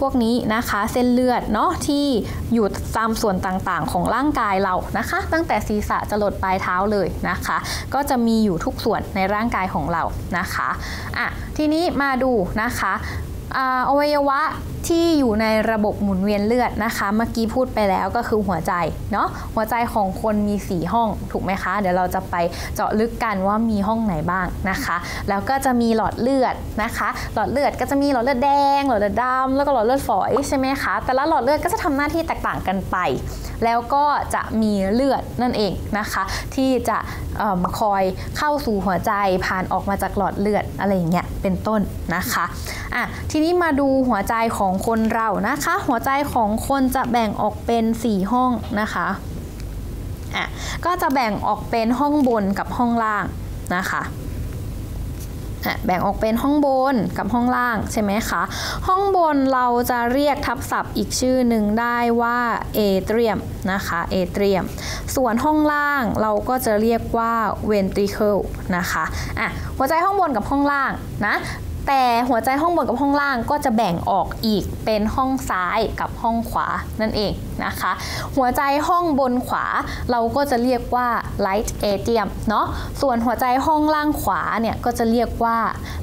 พวกนี้นะคะเส้นเลือดเนาะที่อยู่ตามส่วนต่างๆของร่างกายเรานะคะตั้งแต่ศีรษะจรดปลายเท้าเลยนะคะก็จะมีอยู่ทุกส่วนในร่างกายของเรานะคะทีนี้มาดูนะคะ อวัยวะที่อยู่ในระบบหมุนเวียนเลือดนะคะเมื่อกี้พูดไปแล้วก็คือหัวใจเนาะหัวใจของคนมี4ห้องถูกไหมคะเดี๋ยวเราจะไปเจาะลึกกันว่ามีห้องไหนบ้างนะคะแล้วก็จะมีหลอดเลือดนะคะหลอดเลือดก็จะมีหลอดเลือดแดงหลอดเลือดดำแล้วก็หลอดเลือดฝอยใช่ไหมคะแต่ละหลอดเลือดก็จะทำหน้าที่แตกต่างกันไปแล้วก็จะมีเลือดนั่นเองนะคะที่จะคอยเข้าสู่หัวใจผ่านออกมาจากหลอดเลือดอะไรอย่างเงี้ยเป็นต้นนะคะอ่ะทีนี้มาดูหัวใจของคนเรานะคะหัวใจของคนจะแบ่งออกเป็น4ห้องนะคะอ่ะก็จะแบ่งออกเป็นห้องบนกับห้องล่างนะคะอ่ะแบ่งออกเป็นห้องบนกับห้องล่างใช่ไหมคะห้องบนเราจะเรียกทับศัพท์อีกชื่อหนึ่งได้ว่าเอเทรียมนะคะเอเทรียมส่วนห้องล่างเราก็จะเรียกว่าเวนทริเคิลนะคะอ่ะหัวใจห้องบนกับห้องล่างนะแต่หัวใจห้องบนกับห้องล่างก็จะแบ่งออกอีกเป็นห้องซ้ายกับห้องขวานั่นเองนะคะหัวใจห้องบนขวาเราก็จะเรียกว่า right atrium เนาะส่วนหัวใจห้องล่างขวาเนี่ยก็จะเรียกว่า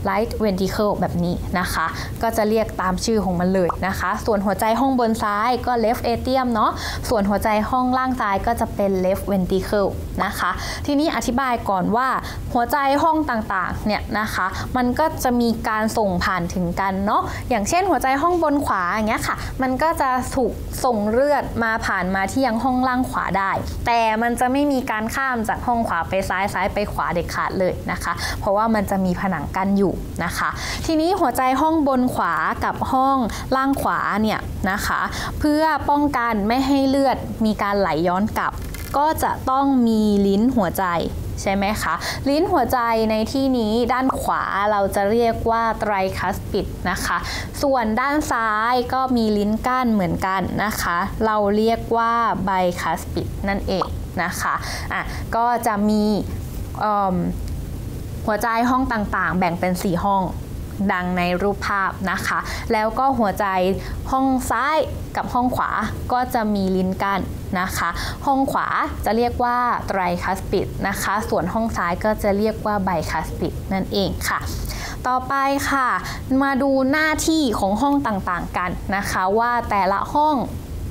right ventricle แบบนี้นะคะก็จะเรียกตามชื่อของมันเลยนะคะส่วนหัวใจห้องบนซ้ายก็ left atrium เนาะส่วนหัวใจห้องล่างซ้ายก็จะเป็น left ventricle นะคะทีนี้อธิบายก่อนว่าหัวใจห้องต่างๆเนี่ยนะคะมันก็จะมีการส่งผ่านถึงกันเนาะอย่างเช่นหัวใจห้องบนขวาอย่างเงี้ยค่ะมันก็จะถูกส่งเลือดมาผ่านมาที่ยังห้องล่างขวาได้แต่มันจะไม่มีการข้ามจากห้องขวาไปซ้ายซ้ายไปขวาเด็ดขาดเลยนะคะเพราะว่ามันจะมีผนังกั้นอยู่นะคะทีนี้หัวใจห้องบนขวากับห้องล่างขวาเนี่ยนะคะเพื่อป้องกันไม่ให้เลือดมีการไหลย้อนกลับก็จะต้องมีลิ้นหัวใจใช่ไหมคะลิ้นหัวใจในที่นี้ด้านขวาเราจะเรียกว่าไตรคัสปิดนะคะส่วนด้านซ้ายก็มีลิ้นกั้นเหมือนกันนะคะเราเรียกว่าไบคัสปิดนั่นเองนะคะอ่ะก็จะมีหัวใจห้องต่างๆแบ่งเป็น4ห้องดังในรูปภาพนะคะแล้วก็หัวใจห้องซ้ายกับห้องขวาก็จะมีลิ้นกั้นนะคะห้องขวาจะเรียกว่าไตรคัสปิดนะคะส่วนห้องซ้ายก็จะเรียกว่าไบคัสปิดนั่นเองค่ะต่อไปค่ะมาดูหน้าที่ของห้องต่างๆกันนะคะว่าแต่ละห้อง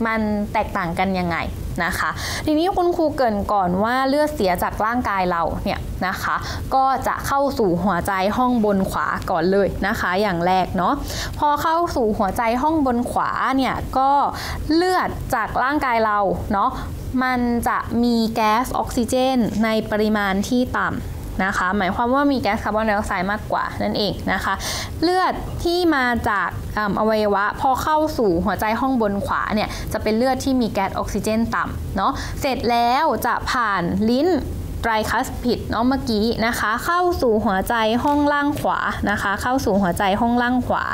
มันแตกต่างกันยังไงนะคะทีนี้คุณครูเกริ่นก่อนว่าเลือดเสียจากร่างกายเราเนี่ยนะคะก็จะเข้าสู่หัวใจห้องบนขวาก่อนเลยนะคะอย่างแรกเนาะพอเข้าสู่หัวใจห้องบนขวาเนี่ยก็เลือดจากร่างกายเราเนาะมันจะมีแก๊สออกซิเจนในปริมาณที่ต่ำนะคะหมายความว่ามีแก๊สคาร์บอนไดออกไซด์มากกว่านั่นเองนะคะเลือดที่มาจากอวัยวะพอเข้าสู่หัวใจห้องบนขวาเนี่ยจะเป็นเลือดที่มีแก๊สออกซิเจนต่ำเนาะเสร็จแล้วจะผ่านลิ้นไตรคัสปิดเนาะเมื่อกี้นะคะเข้าสู่หัวใจห้องล่างขวานะคะเข้าสู่หัวใจห้องล่างขวา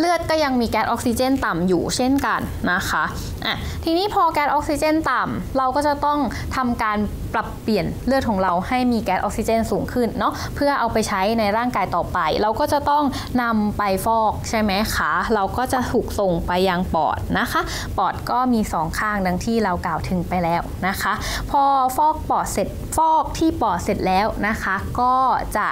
เลือดก็ยังมีแก๊สออกซิเจนต่ำอยู่เช่นกันนะคะอ่ะทีนี้พอแก๊สออกซิเจนต่ำเราก็จะต้องทำการปรับเปลี่ยนเลือดของเราให้มีแก๊สออกซิเจนสูงขึ้นเนาะเพื่อเอาไปใช้ในร่างกายต่อไปเราก็จะต้องนำไปฟอกใช่ไหมคะเราก็จะถูกส่งไปยังปอดนะคะปอดก็มี2ข้างดังที่เรากล่าวถึงไปแล้วนะคะพอฟอกปอดเสร็จฟอกที่ปอดเสร็จแล้วนะคะก็จะ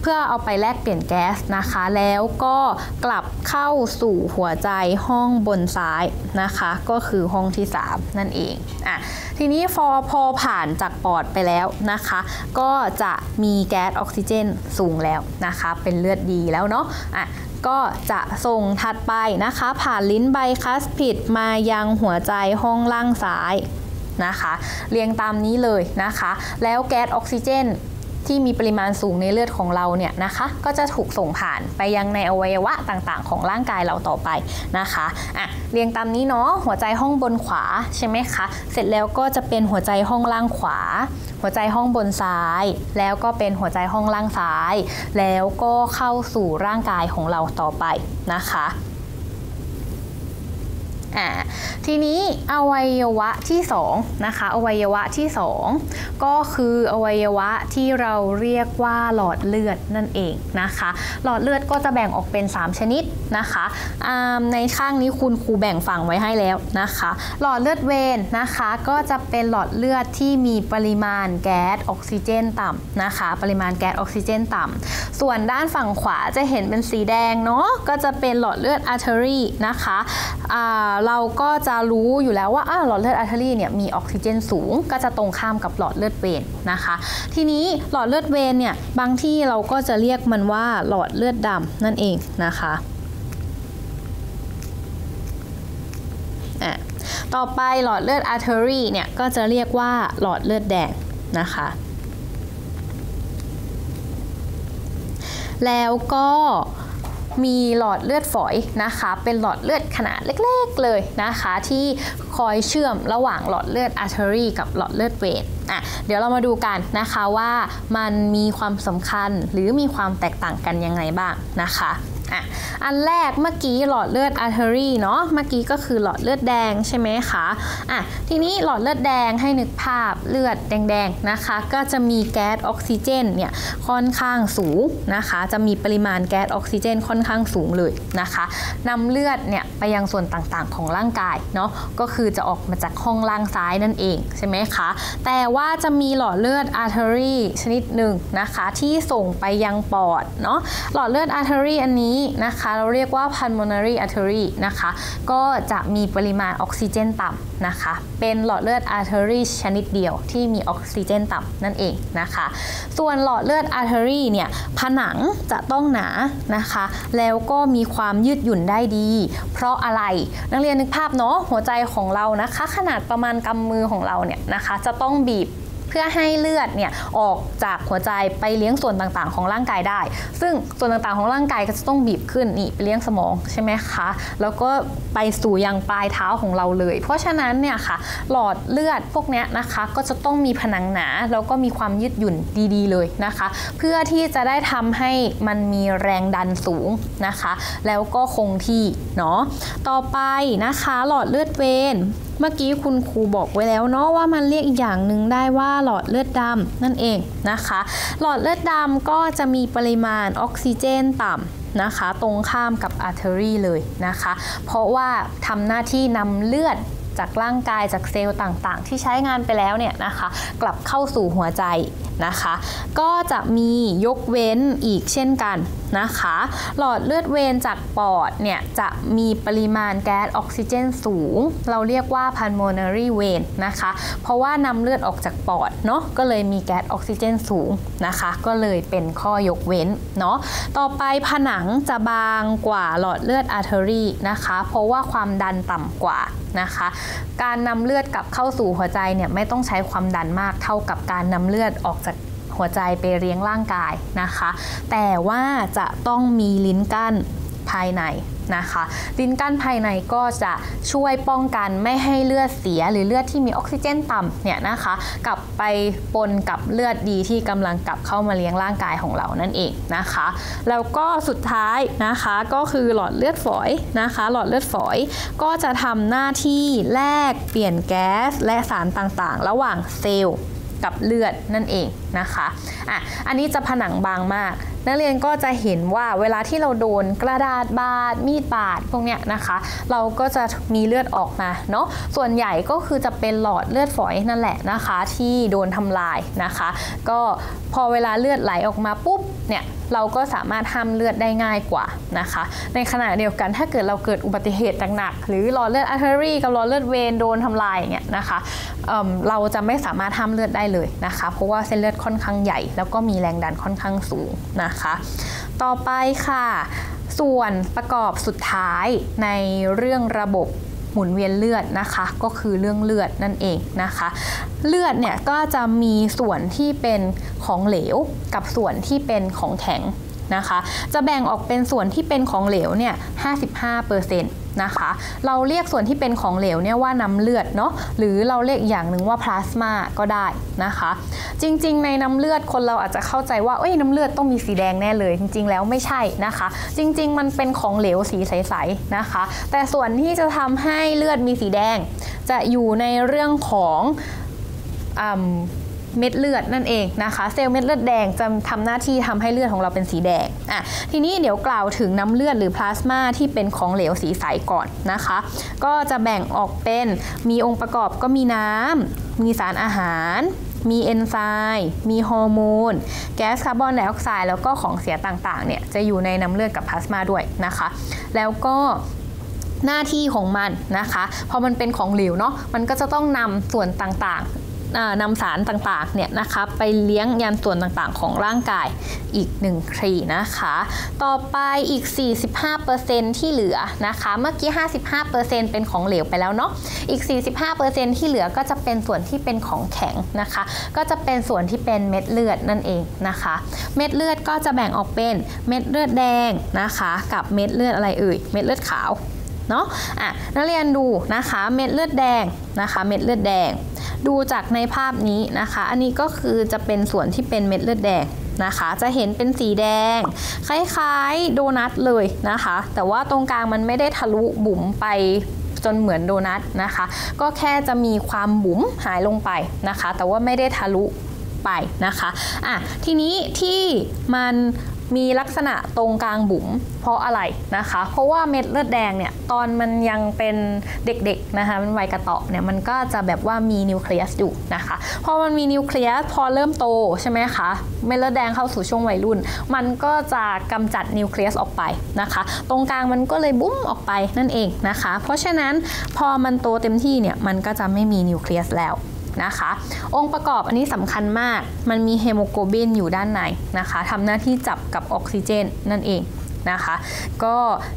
เพื่อเอาไปแลกเปลี่ยนแก๊สนะคะแล้วก็กลับเข้าสู่หัวใจห้องบนซ้ายนะคะก็คือห้องที่3นั่นเองอ่ะทีนี้พอผ่านจากปอดไปแล้วนะคะก็จะมีแก๊สออกซิเจนสูงแล้วนะคะเป็นเลือดดีแล้วเนาะอ่ะก็จะส่งถัดไปนะคะผ่านลิ้นไบคัสปิดมายังหัวใจห้องล่างซ้ายนะคะเรียงตามนี้เลยนะคะแล้วแก๊สออกซิเจนที่มีปริมาณสูงในเลือดของเราเนี่ยนะคะก็จะถูกส่งผ่านไปยังในอวัยวะต่างๆของร่างกายเราต่อไปนะคะอ่ะเรียงตามนี้เนาะหัวใจห้องบนขวาใช่ไหมคะเสร็จแล้วก็จะเป็นหัวใจห้องล่างขวาหัวใจห้องบนซ้ายแล้วก็เป็นหัวใจห้องล่างซ้ายแล้วก็เข้าสู่ร่างกายของเราต่อไปนะคะ ทีนี้อวัยวะที่2นะคะอวัยวะที่2ก็คืออวัยวะที่เราเรียกว่าหลอดเลือดนั่นเองนะคะหลอดเลือดก็จะแบ่งออกเป็น3ชนิดนะคะในข้างนี้คุณครูแบ่งฝั่งไว้ให้แล้วนะคะหลอดเลือดเวน์นะคะก็จะเป็นหลอดเลือดที่มีปริมาณแก๊สออกซิเจนต่ำนะคะปริมาณแก๊สออกซิเจนต่ำส่วนด้านฝั่งขวาจะเห็นเป็นสีแดงเนาะก็จะเป็นหลอดเลือดอาร์เทอรี่นะคะเราก็จะรู้อยู่แล้วว่าหลอดเลือดอาร์เทอรี่เนี่ยมีออกซิเจนสูงก็จะตรงข้ามกับหลอดเลือดเวน์นะคะทีนี้หลอดเลือดเวน์เนี่ยบางที่เราก็จะเรียกมันว่าหลอดเลือดดำนั่นเองนะคะต่อไปหลอดเลือดอาร์เทอรี่เนี่ยก็จะเรียกว่าหลอดเลือดแดงนะคะแล้วก็มีหลอดเลือดฝอยนะคะเป็นหลอดเลือดขนาดเล็กๆเลยนะคะที่คอยเชื่อมระหว่างหลอดเลือดอาร์เทอรี่กับหลอดเลือดเวน์เดี๋ยวเรามาดูกันนะคะว่ามันมีความสำคัญหรือมีความแตกต่างกันยังไงบ้างนะคะอันแรกเมื่อกี้หลอดเลือดอาร์เทอรี่เนาะเมื่อกี้ก็คือหลอดเลือดแดงใช่ไหมคะทีนี้หลอดเลือดแดงให้นึกภาพเลือดแดงๆนะคะก็จะมีแก๊สออกซิเจนเนี่ยค่อนข้างสูงนะคะจะมีปริมาณแก๊สออกซิเจนค่อนข้างสูงเลยนะคะนำเลือดเนี่ยไปยังส่วนต่างๆของร่างกายเนาะก็คือจะออกมาจากห้องล่างซ้ายนั่นเองใช่ไหมคะแต่ว่าจะมีหลอดเลือดอาร์เทอรี่ชนิดหนึ่งนะคะที่ส่งไปยังปอดเนาะหลอดเลือดอาร์เทอรี่อันนี้นะคะเราเรียกว่า pulmonary artery นะคะก็จะมีปริมาณออกซิเจนต่ำนะคะเป็นหลอดเลือด artery ชนิดเดียวที่มีออกซิเจนต่ำนั่นเองนะคะส่วนหลอดเลือด artery เนี่ยผนังจะต้องหนานะคะแล้วก็มีความยืดหยุ่นได้ดีเพราะอะไรนักเรียนนึกภาพเนาะหัวใจของเรานะคะขนาดประมาณกำมือของเราเนี่ยนะคะจะต้องบีบเพื่อให้เลือดเนี่ยออกจากหัวใจไปเลี้ยงส่วนต่างๆของร่างกายได้ซึ่งส่วนต่างๆของร่างกายก็จะต้องบีบขึ้นนี่ไปเลี้ยงสมองใช่ไหมคะแล้วก็ไปสู่ยังปลายเท้าของเราเลยเพราะฉะนั้นเนี่ยค่ะหลอดเลือดพวกนี้นะคะก็จะต้องมีผนังหนาแล้วก็มีความยืดหยุ่นดีๆเลยนะคะเพื่อที่จะได้ทำให้มันมีแรงดันสูงนะคะแล้วก็คงที่เนาะต่อไปนะคะหลอดเลือดเวน์เมื่อกี้คุณครูบอกไว้แล้วเนาะว่ามันเรียกอีกอย่างหนึ่งได้ว่าหลอดเลือดดำนั่นเองนะคะหลอดเลือดดำก็จะมีปริมาณออกซิเจนต่ำนะคะตรงข้ามกับอาร์เทอรี่เลยนะคะเพราะว่าทำหน้าที่นำเลือดจากร่างกายจากเซลล์ต่างๆที่ใช้งานไปแล้วเนี่ยนะคะกลับเข้าสู่หัวใจนะคะก็จะมียกเว้นอีกเช่นกันนะคะหลอดเลือดเวน์จากปอดเนี่ยจะมีปริมาณแก๊สออกซิเจนสูงเราเรียกว่า pulmonary vein นะคะเพราะว่านำเลือดออกจากปอดเนาะก็เลยมีแก๊สออกซิเจนสูงนะคะก็เลยเป็นข้อยกเว้นเนาะต่อไปผนังจะบางกว่าหลอดเลือด artery นะคะเพราะว่าความดันต่ำกว่านะคะการนำเลือดกลับเข้าสู่หัวใจเนี่ยไม่ต้องใช้ความดันมากเท่ากับการนำเลือดออกจากหัวใจไปเลี้ยงร่างกายนะคะแต่ว่าจะต้องมีลิ้นกั้นภายในนะคะลิ้นกั้นภายในก็จะช่วยป้องกันไม่ให้เลือดเสียหรือเลือดที่มีออกซิเจนต่ำเนี่ยนะคะกลับไปปนกับเลือดดีที่กำลังกลับเข้ามาเลี้ยงร่างกายของเรานั่นเองนะคะแล้วก็สุดท้ายนะคะก็คือหลอดเลือดฝอยนะคะหลอดเลือดฝอยก็จะทำหน้าที่แลกเปลี่ยนแก๊สและสารต่างๆระหว่างเซลล์กับเลือดนั่นเองนะคะอันนี้จะผนังบางมากนักเรียนก็จะเห็นว่าเวลาที่เราโดนกระดาษบาดมีดบาดพวกเนี้ยนะคะเราก็จะมีเลือดออกมาเนาะส่วนใหญ่ก็คือจะเป็นหลอดเลือดฝอยนั่นแหละนะคะที่โดนทำลายนะคะก็พอเวลาเลือดไหลออกมาปุ๊บเนี่ยเราก็สามารถห้ามเลือดได้ง่ายกว่านะคะในขณะเดียวกันถ้าเกิดเราเกิดอุบัติเหตุหนักๆหรือหลอดเลือดอาร์เทอรี่กับหลอดเลือดเวน์โดนทำลายอย่างเงี้ยนะคะ เราจะไม่สามารถห้ามเลือดได้เลยนะคะเพราะว่าเส้นเลือดค่อนข้างใหญ่แล้วก็มีแรงดันค่อนข้างสูงนะคะต่อไปค่ะส่วนประกอบสุดท้ายในเรื่องระบบหมุนเวียนเลือดนะคะก็คือเรื่องเลือดนั่นเองนะคะเลือดเนี่ยก็จะมีส่วนที่เป็นของเหลวกับส่วนที่เป็นของแข็ง นะคะจะแบ่งออกเป็นส่วนที่เป็นของเหลวเนี่ย 55% นะคะเราเรียกส่วนที่เป็นของเหลวเนี่ยว่าน้ำเลือดเนาะหรือเราเรียกอย่างหนึ่งว่าพลาสมาก็ได้นะคะจริงๆในน้ำเลือดคนเราอาจจะเข้าใจว่าเอ้ยน้ำเลือดต้องมีสีแดงแน่เลยจริงๆแล้วไม่ใช่นะคะจริงๆมันเป็นของเหลวสีใสๆนะคะแต่ส่วนที่จะทำให้เลือดมีสีแดงจะอยู่ในเรื่องของเม็ดเลือดนั่นเองนะคะเซลล์เม็ดเลือดแดงจะทำหน้าที่ทำให้เลือดของเราเป็นสีแดงทีนี้เดี๋ยวกล่าวถึงน้ำเลือดหรือพลาสมาที่เป็นของเหลวสีใสก่อนนะคะก็จะแบ่งออกเป็นมีองค์ประกอบก็มีน้ำมีสารอาหารมีเอนไซม์มีฮอร์โมนแก๊สคาร์บอนไดออกไซด์แล้วก็ของเสียต่างๆเนี่ยจะอยู่ในน้ำเลือดกับพลาสมาด้วยนะคะแล้วก็หน้าที่ของมันนะคะพอมันเป็นของเหลวเนาะมันก็จะต้องนำส่วนต่างๆนำสารต่างๆเนี่ยนะคะไปเลี้ยงยันส่วนต่างๆของร่างกายอีก1ทีนะคะต่อไปอีก 45% ที่เหลือนะคะเมื่อกี้ 55% เป็นของเหลวไปแล้วเนาะอีก 45% ที่เหลือก็จะเป็นส่วนที่เป็นของแข็งนะคะก็จะเป็นส่วนที่เป็นเม็ดเลือดนั่นเองนะคะเม็ดเลือดก็จะแบ่งออกเป็นเม็ดเลือดแดงนะคะกับเม็ดเลือดอะไรเอ่ยเม็ดเลือดขาวเนาะนักเรียนดูนะคะเม็ดเลือดแดงนะคะเม็ดเลือดแดงดูจากในภาพนี้นะคะอันนี้ก็คือจะเป็นส่วนที่เป็นเม็ดเลือดแดงนะคะจะเห็นเป็นสีแดงคล้ายๆโดนัทเลยนะคะแต่ว่าตรงกลางมันไม่ได้ทะลุบุ๋มไปจนเหมือนโดนัทนะคะก็แค่จะมีความบุ๋มหายลงไปนะคะแต่ว่าไม่ได้ทะลุไปนะคะทีนี้ที่มันมีลักษณะตรงกลางบุ๋มเพราะอะไรนะคะเพราะว่าเม็ดเลือดแดงเนี่ยตอนมันยังเป็นเด็กๆนะคะมันวัยกระเตาะเนี่ยมันก็จะแบบว่ามีนิวเคลียสอยู่นะคะพอมันมีนิวเคลียสพอเริ่มโตใช่ไหมคะเม็ดเลือดแดงเข้าสู่ช่วงวัยรุ่นมันก็จะกำจัดนิวเคลียสออกไปนะคะตรงกลางมันก็เลยบุ๋มออกไปนั่นเองนะคะเพราะฉะนั้นพอมันโตเต็มที่เนี่ยมันก็จะไม่มีนิวเคลียสแล้วนะคะองค์ประกอบอันนี้สำคัญมากมันมีเฮโมโกลบินอยู่ด้านในนะคะทำหน้าที่จับกับออกซิเจนนั่นเองนะคะก็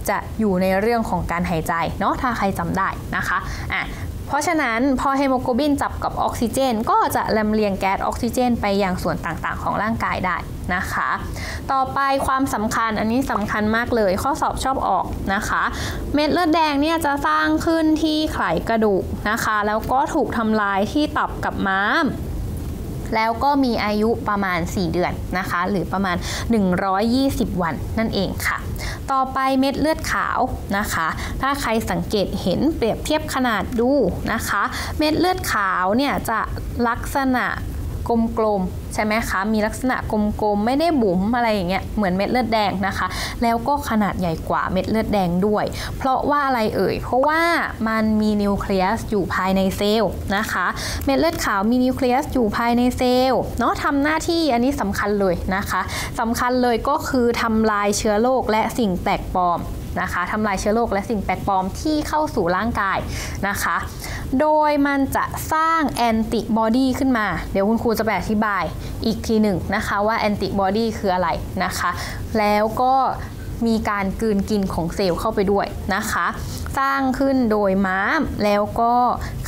จะอยู่ในเรื่องของการหายใจเนาะถ้าใครจำได้นะคะเพราะฉะนั้นพอเฮโมโกลบินจับกับออกซิเจนก็จะลำเลียงแก๊สออกซิเจนไปยังส่วนต่างๆของร่างกายได้นะคะต่อไปความสำคัญอันนี้สำคัญมากเลยข้อสอบชอบออกนะคะเม็ดเลือดแดงเนี่ยจะสร้างขึ้นที่ไขกระดูกนะคะแล้วก็ถูกทำลายที่ตับกับม้ามแล้วก็มีอายุประมาณ4เดือนนะคะหรือประมาณ120วันนั่นเองค่ะต่อไปเม็ดเลือดขาวนะคะถ้าใครสังเกตเห็นเปรียบเทียบขนาดดูนะคะเม็ดเลือดขาวเนี่ยจะลักษณะกลมๆใช่ไหมคะมีลักษณะกลมๆไม่ได้บุ๋มอะไรอย่างเงี้ยเหมือนเม็ดเลือดแดงนะคะแล้วก็ขนาดใหญ่กว่าเม็ดเลือดแดงด้วยเพราะว่าอะไรเอ่ยเพราะว่ามันมีนิวเคลียสอยู่ภายในเซลล์นะคะเม็ดเลือดขาวมีนิวเคลียสอยู่ภายในเซลล์เนาะทำหน้าที่อันนี้สำคัญเลยนะคะสำคัญเลยก็คือทำลายเชื้อโรคและสิ่งแปลกปลอมนะคะทำลายเชื้อโรคและสิ่งแปลกปลอมที่เข้าสู่ร่างกายนะคะโดยมันจะสร้างแอนติบอดีขึ้นมาเดี๋ยวคุณครูจะไปอธิบายอีกทีหนึ่งนะคะว่าแอนติบอดีคืออะไรนะคะแล้วก็มีการกลืนกินของเซลล์เข้าไปด้วยนะคะสร้างขึ้นโดยม้ามแล้วก็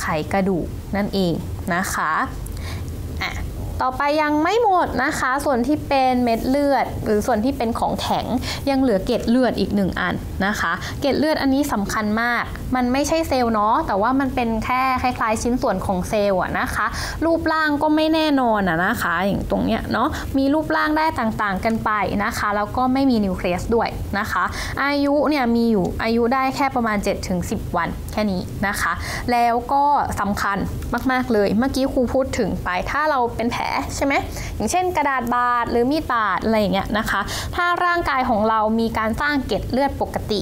ไขกระดูกนั่นเองนะคะต่อไปยังไม่หมดนะคะส่วนที่เป็นเม็ดเลือดหรือส่วนที่เป็นของแข็งยังเหลือเกล็ดเลือดอีก1อันนะคะเกล็ดเลือดอันนี้สำคัญมากมันไม่ใช่เซลล์เนาะแต่ว่ามันเป็นแค่คล้ายๆชิ้นส่วนของเซลล์นะคะรูปร่างก็ไม่แน่นอนนะคะอย่างตรงเนี้ยเนาะมีรูปร่างได้ต่างๆกันไปนะคะแล้วก็ไม่มีนิวเคลียสด้วยนะคะอายุเนี่ยมีอยู่อายุได้แค่ประมาณ 7-10 วันแค่นี้นะคะแล้วก็สำคัญมากๆเลยเมื่อกี้ครูพูดถึงไปถ้าเราเป็นแผลใช่ไหมอย่างเช่นกระดาษบาดหรือมีดบาดอะไรอย่างเงี้ยนะคะถ้าร่างกายของเรามีการสร้างเกล็ดเลือดปกติ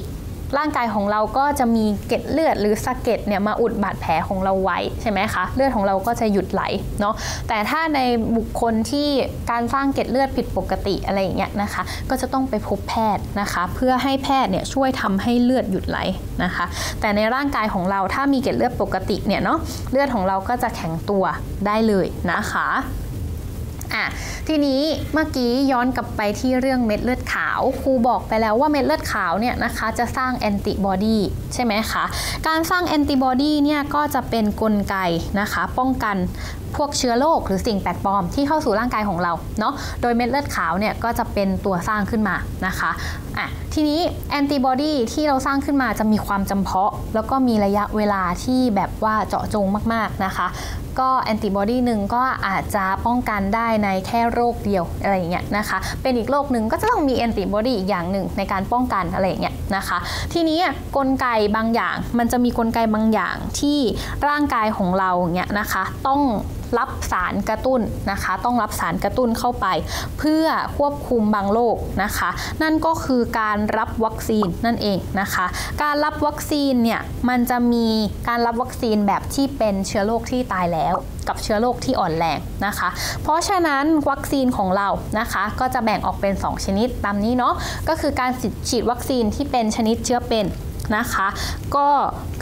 ร่างกายของเราก็จะมีเกล็ดเลือดหรือสะเก็ดเนี่ยมาอุดบาดแผลของเราไว้ใช่ไหมคะเลือดของเราก็จะหยุดไหลเนาะแต่ถ้าในบุคคลที่การสร้างเกล็ดเลือดผิดปกติอะไรอย่างเงี้ยนะคะก็จะต้องไปพบแพทย์นะคะเพื่อให้แพทย์เนี่ยช่วยทำให้เลือดหยุดไหลนะคะแต่ในร่างกายของเราถ้ามีเกล็ดเลือดปกติเนี่ยเนาะเลือดของเราก็จะแข็งตัวได้เลยนะคะ ทีนี้เมื่อกี้ย้อนกลับไปที่เรื่องเม็ดเลือดขาวครูบอกไปแล้วว่าเม็ดเลือดขาวเนี่ยนะคะจะสร้างแอนติบอดีใช่ไหมคะการสร้างแอนติบอดีเนี่ยก็จะเป็นกลไกนะคะป้องกันพวกเชื้อโรคหรือสิ่งแปลกปลอมที่เข้าสู่ร่างกายของเราเนาะโดยเม็ดเลือดขาวเนี่ยก็จะเป็นตัวสร้างขึ้นมานะคะทีนี้แอนติบอดีที่เราสร้างขึ้นมาจะมีความจำเพาะแล้วก็มีระยะเวลาที่แบบว่าเจาะจงมากๆนะคะก็แอนติบอดีหนึ่งก็อาจจะป้องกันได้ในแค่โรคเดียวอะไรอย่างเงี้ยนะคะเป็นอีกโรคหนึ่งก็จะต้องมีแอนติบอดีอีกอย่างหนึ่งในการป้องกันอะไรอย่างเงี้ยนะคะทีนี้กลไกบางอย่างมันจะมีกลไกบางอย่างที่ร่างกายของเราอย่างเงี้ยนะคะต้องรับสารกระตุ้นนะคะต้องรับสารกระตุ้นเข้าไปเพื่อควบคุมบางโรคนะคะนั่นก็คือการรับวัคซีนนั่นเองนะคะการรับวัคซีนเนี่ยมันจะมีการรับวัคซีนแบบที่เป็นเชื้อโรคที่ตายแล้วกับเชื้อโรคที่อ่อนแรงนะคะเพราะฉะนั้นวัคซีนของเรานะคะก็จะแบ่งออกเป็น2ชนิดตามนี้เนาะก็คือการฉีดวัคซีนที่เป็นชนิดเชื้อเป็นนะคะก็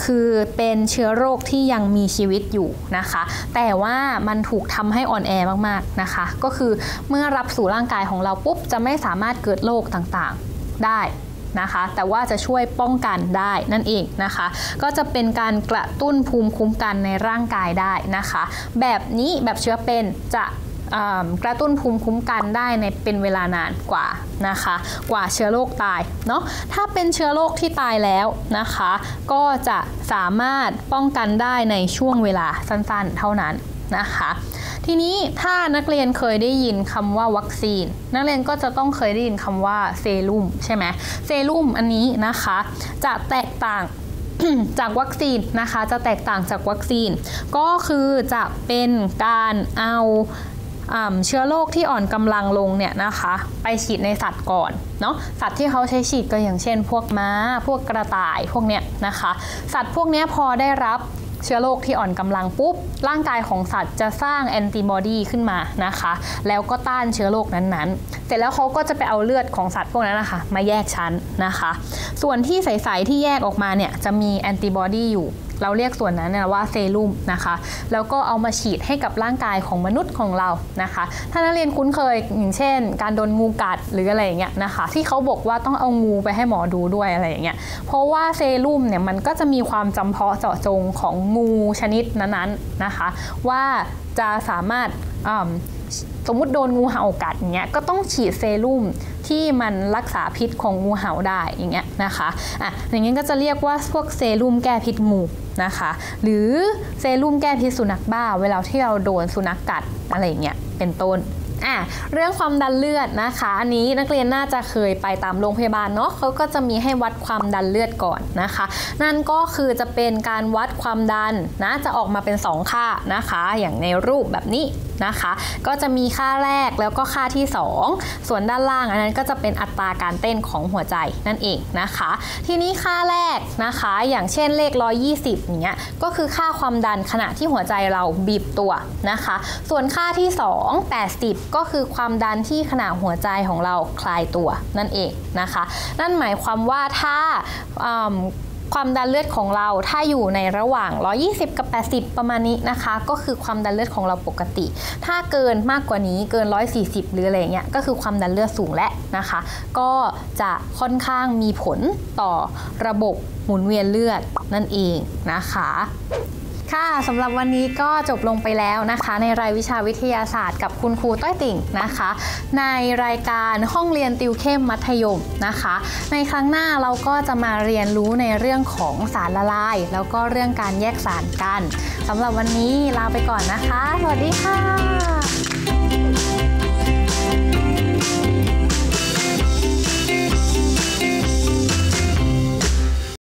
คือเป็นเชื้อโรคที่ยังมีชีวิตอยู่นะคะแต่ว่ามันถูกทำให้อ่อนแอมากๆนะคะก็คือเมื่อรับสู่ร่างกายของเราปุ๊บจะไม่สามารถเกิดโรคต่างๆได้นะคะแต่ว่าจะช่วยป้องกันได้นั่นเองนะคะก็จะเป็นการกระตุ้นภูมิคุ้มกันในร่างกายได้นะคะแบบนี้แบบเชื้อเป็นจะกระตุ้นภูมิคุ้มกันได้ในเป็นเวลานานกว่านะคะกว่าเชื้อโรคตายเนาะถ้าเป็นเชื้อโรคที่ตายแล้วนะคะก็จะสามารถป้องกันได้ในช่วงเวลาสั้นๆเท่านั้นนะคะทีนี้ถ้านักเรียนเคยได้ยินคำว่าวัคซีนนักเรียนก็จะต้องเคยได้ยินคำว่าเซรุ่มใช่ไหมเซรุ่มอันนี้นะคะจะแตกต่างจากวัคซีนนะคะจะแตกต่างจากวัคซีนก็คือจะเป็นการเอาเชื้อโรคที่อ่อนกำลังลงเนี่ยนะคะไปฉีดในสัตว์ก่อนเนาะสัตว์ที่เขาใช้ฉีดก็อย่างเช่นพวกม้าพวกกระต่ายพวกเนี้ยนะคะสัตว์พวกเนี้ยพอได้รับเชื้อโรคที่อ่อนกำลังปุ๊บร่างกายของสัตว์จะสร้างแอนติบอดีขึ้นมานะคะแล้วก็ต้านเชื้อโรคนั้นๆเสร็จแล้วเขาก็จะไปเอาเลือดของสัตว์พวกนั้นนะคะมาแยกชั้นนะคะส่วนที่ใสๆที่แยกออกมาเนี่ยจะมีแอนติบอดีอยู่เราเรียกส่วนนั้นว่าเซรุ่มนะคะแล้วก็เอามาฉีดให้กับร่างกายของมนุษย์ของเรานะคะถ้านักเรียนคุ้นเคยอย่างเช่นการโดนงูกัดหรืออะไรอย่างเงี้ยนะคะที่เขาบอกว่าต้องเอางูไปให้หมอดูด้วยอะไรอย่างเงี้ยเพราะว่าเซรุ่มเนี่ยมันก็จะมีความจำเพาะเจาะจงของงูชนิดนั้นๆนะคะว่าจะสามารถสมมุติโดนงูเห่ากัดอย่างเงี้ยก็ต้องฉีดเซรุ่มที่มันรักษาพิษของงูเห่าได้อย่างเงี้ยนะคะอย่างเงี้ยก็จะเรียกว่าพวกเซรุ่มแก้พิษงูนะคะหรือเซรุ่มแก้พิษสุนัขบ้าเวลาที่เราโดนสุนัขกัดอะไรอย่างเงี้ยเป็นต้นเรื่องความดันเลือดนะคะอันนี้นักเรียนน่าจะเคยไปตามโรงพยาบาลเนาะเขาก็จะมีให้วัดความดันเลือดก่อนนะคะนั่นก็คือจะเป็นการวัดความดันนะจะออกมาเป็น2ค่านะคะอย่างในรูปแบบนี้นะคะก็จะมีค่าแรกแล้วก็ค่าที่2ส่วนด้านล่างอันนั้นก็จะเป็นอัตราการเต้นของหัวใจนั่นเองนะคะทีนี้ค่าแรกนะคะอย่างเช่นเลข120อย่างเงี้ยก็คือค่าความดันขณะที่หัวใจเราบีบตัวนะคะส่วนค่าที่2 80ก็คือความดันที่ขณะหัวใจของเราคลายตัวนั่นเองนะคะนั่นหมายความว่าถ้าความดันเลือดของเราถ้าอยู่ในระหว่าง120กับ80ประมาณนี้นะคะก็คือความดันเลือดของเราปกติถ้าเกินมากกว่านี้เกิน140หรืออะไรเงี้ยก็คือความดันเลือดสูงแล้วนะคะก็จะค่อนข้างมีผลต่อระบบหมุนเวียนเลือดนั่นเองนะคะค่ะสำหรับวันนี้ก็จบลงไปแล้วนะคะในรายวิชาวิทยาศาสตร์กับคุณครูต้อยติ่งนะคะในรายการห้องเรียนติวเข้มมัธยมนะคะในครั้งหน้าเราก็จะมาเรียนรู้ในเรื่องของสารละลายแล้วก็เรื่องการแยกสารกันสำหรับวันนี้ลาไปก่อนนะคะสวัสดีค่ะ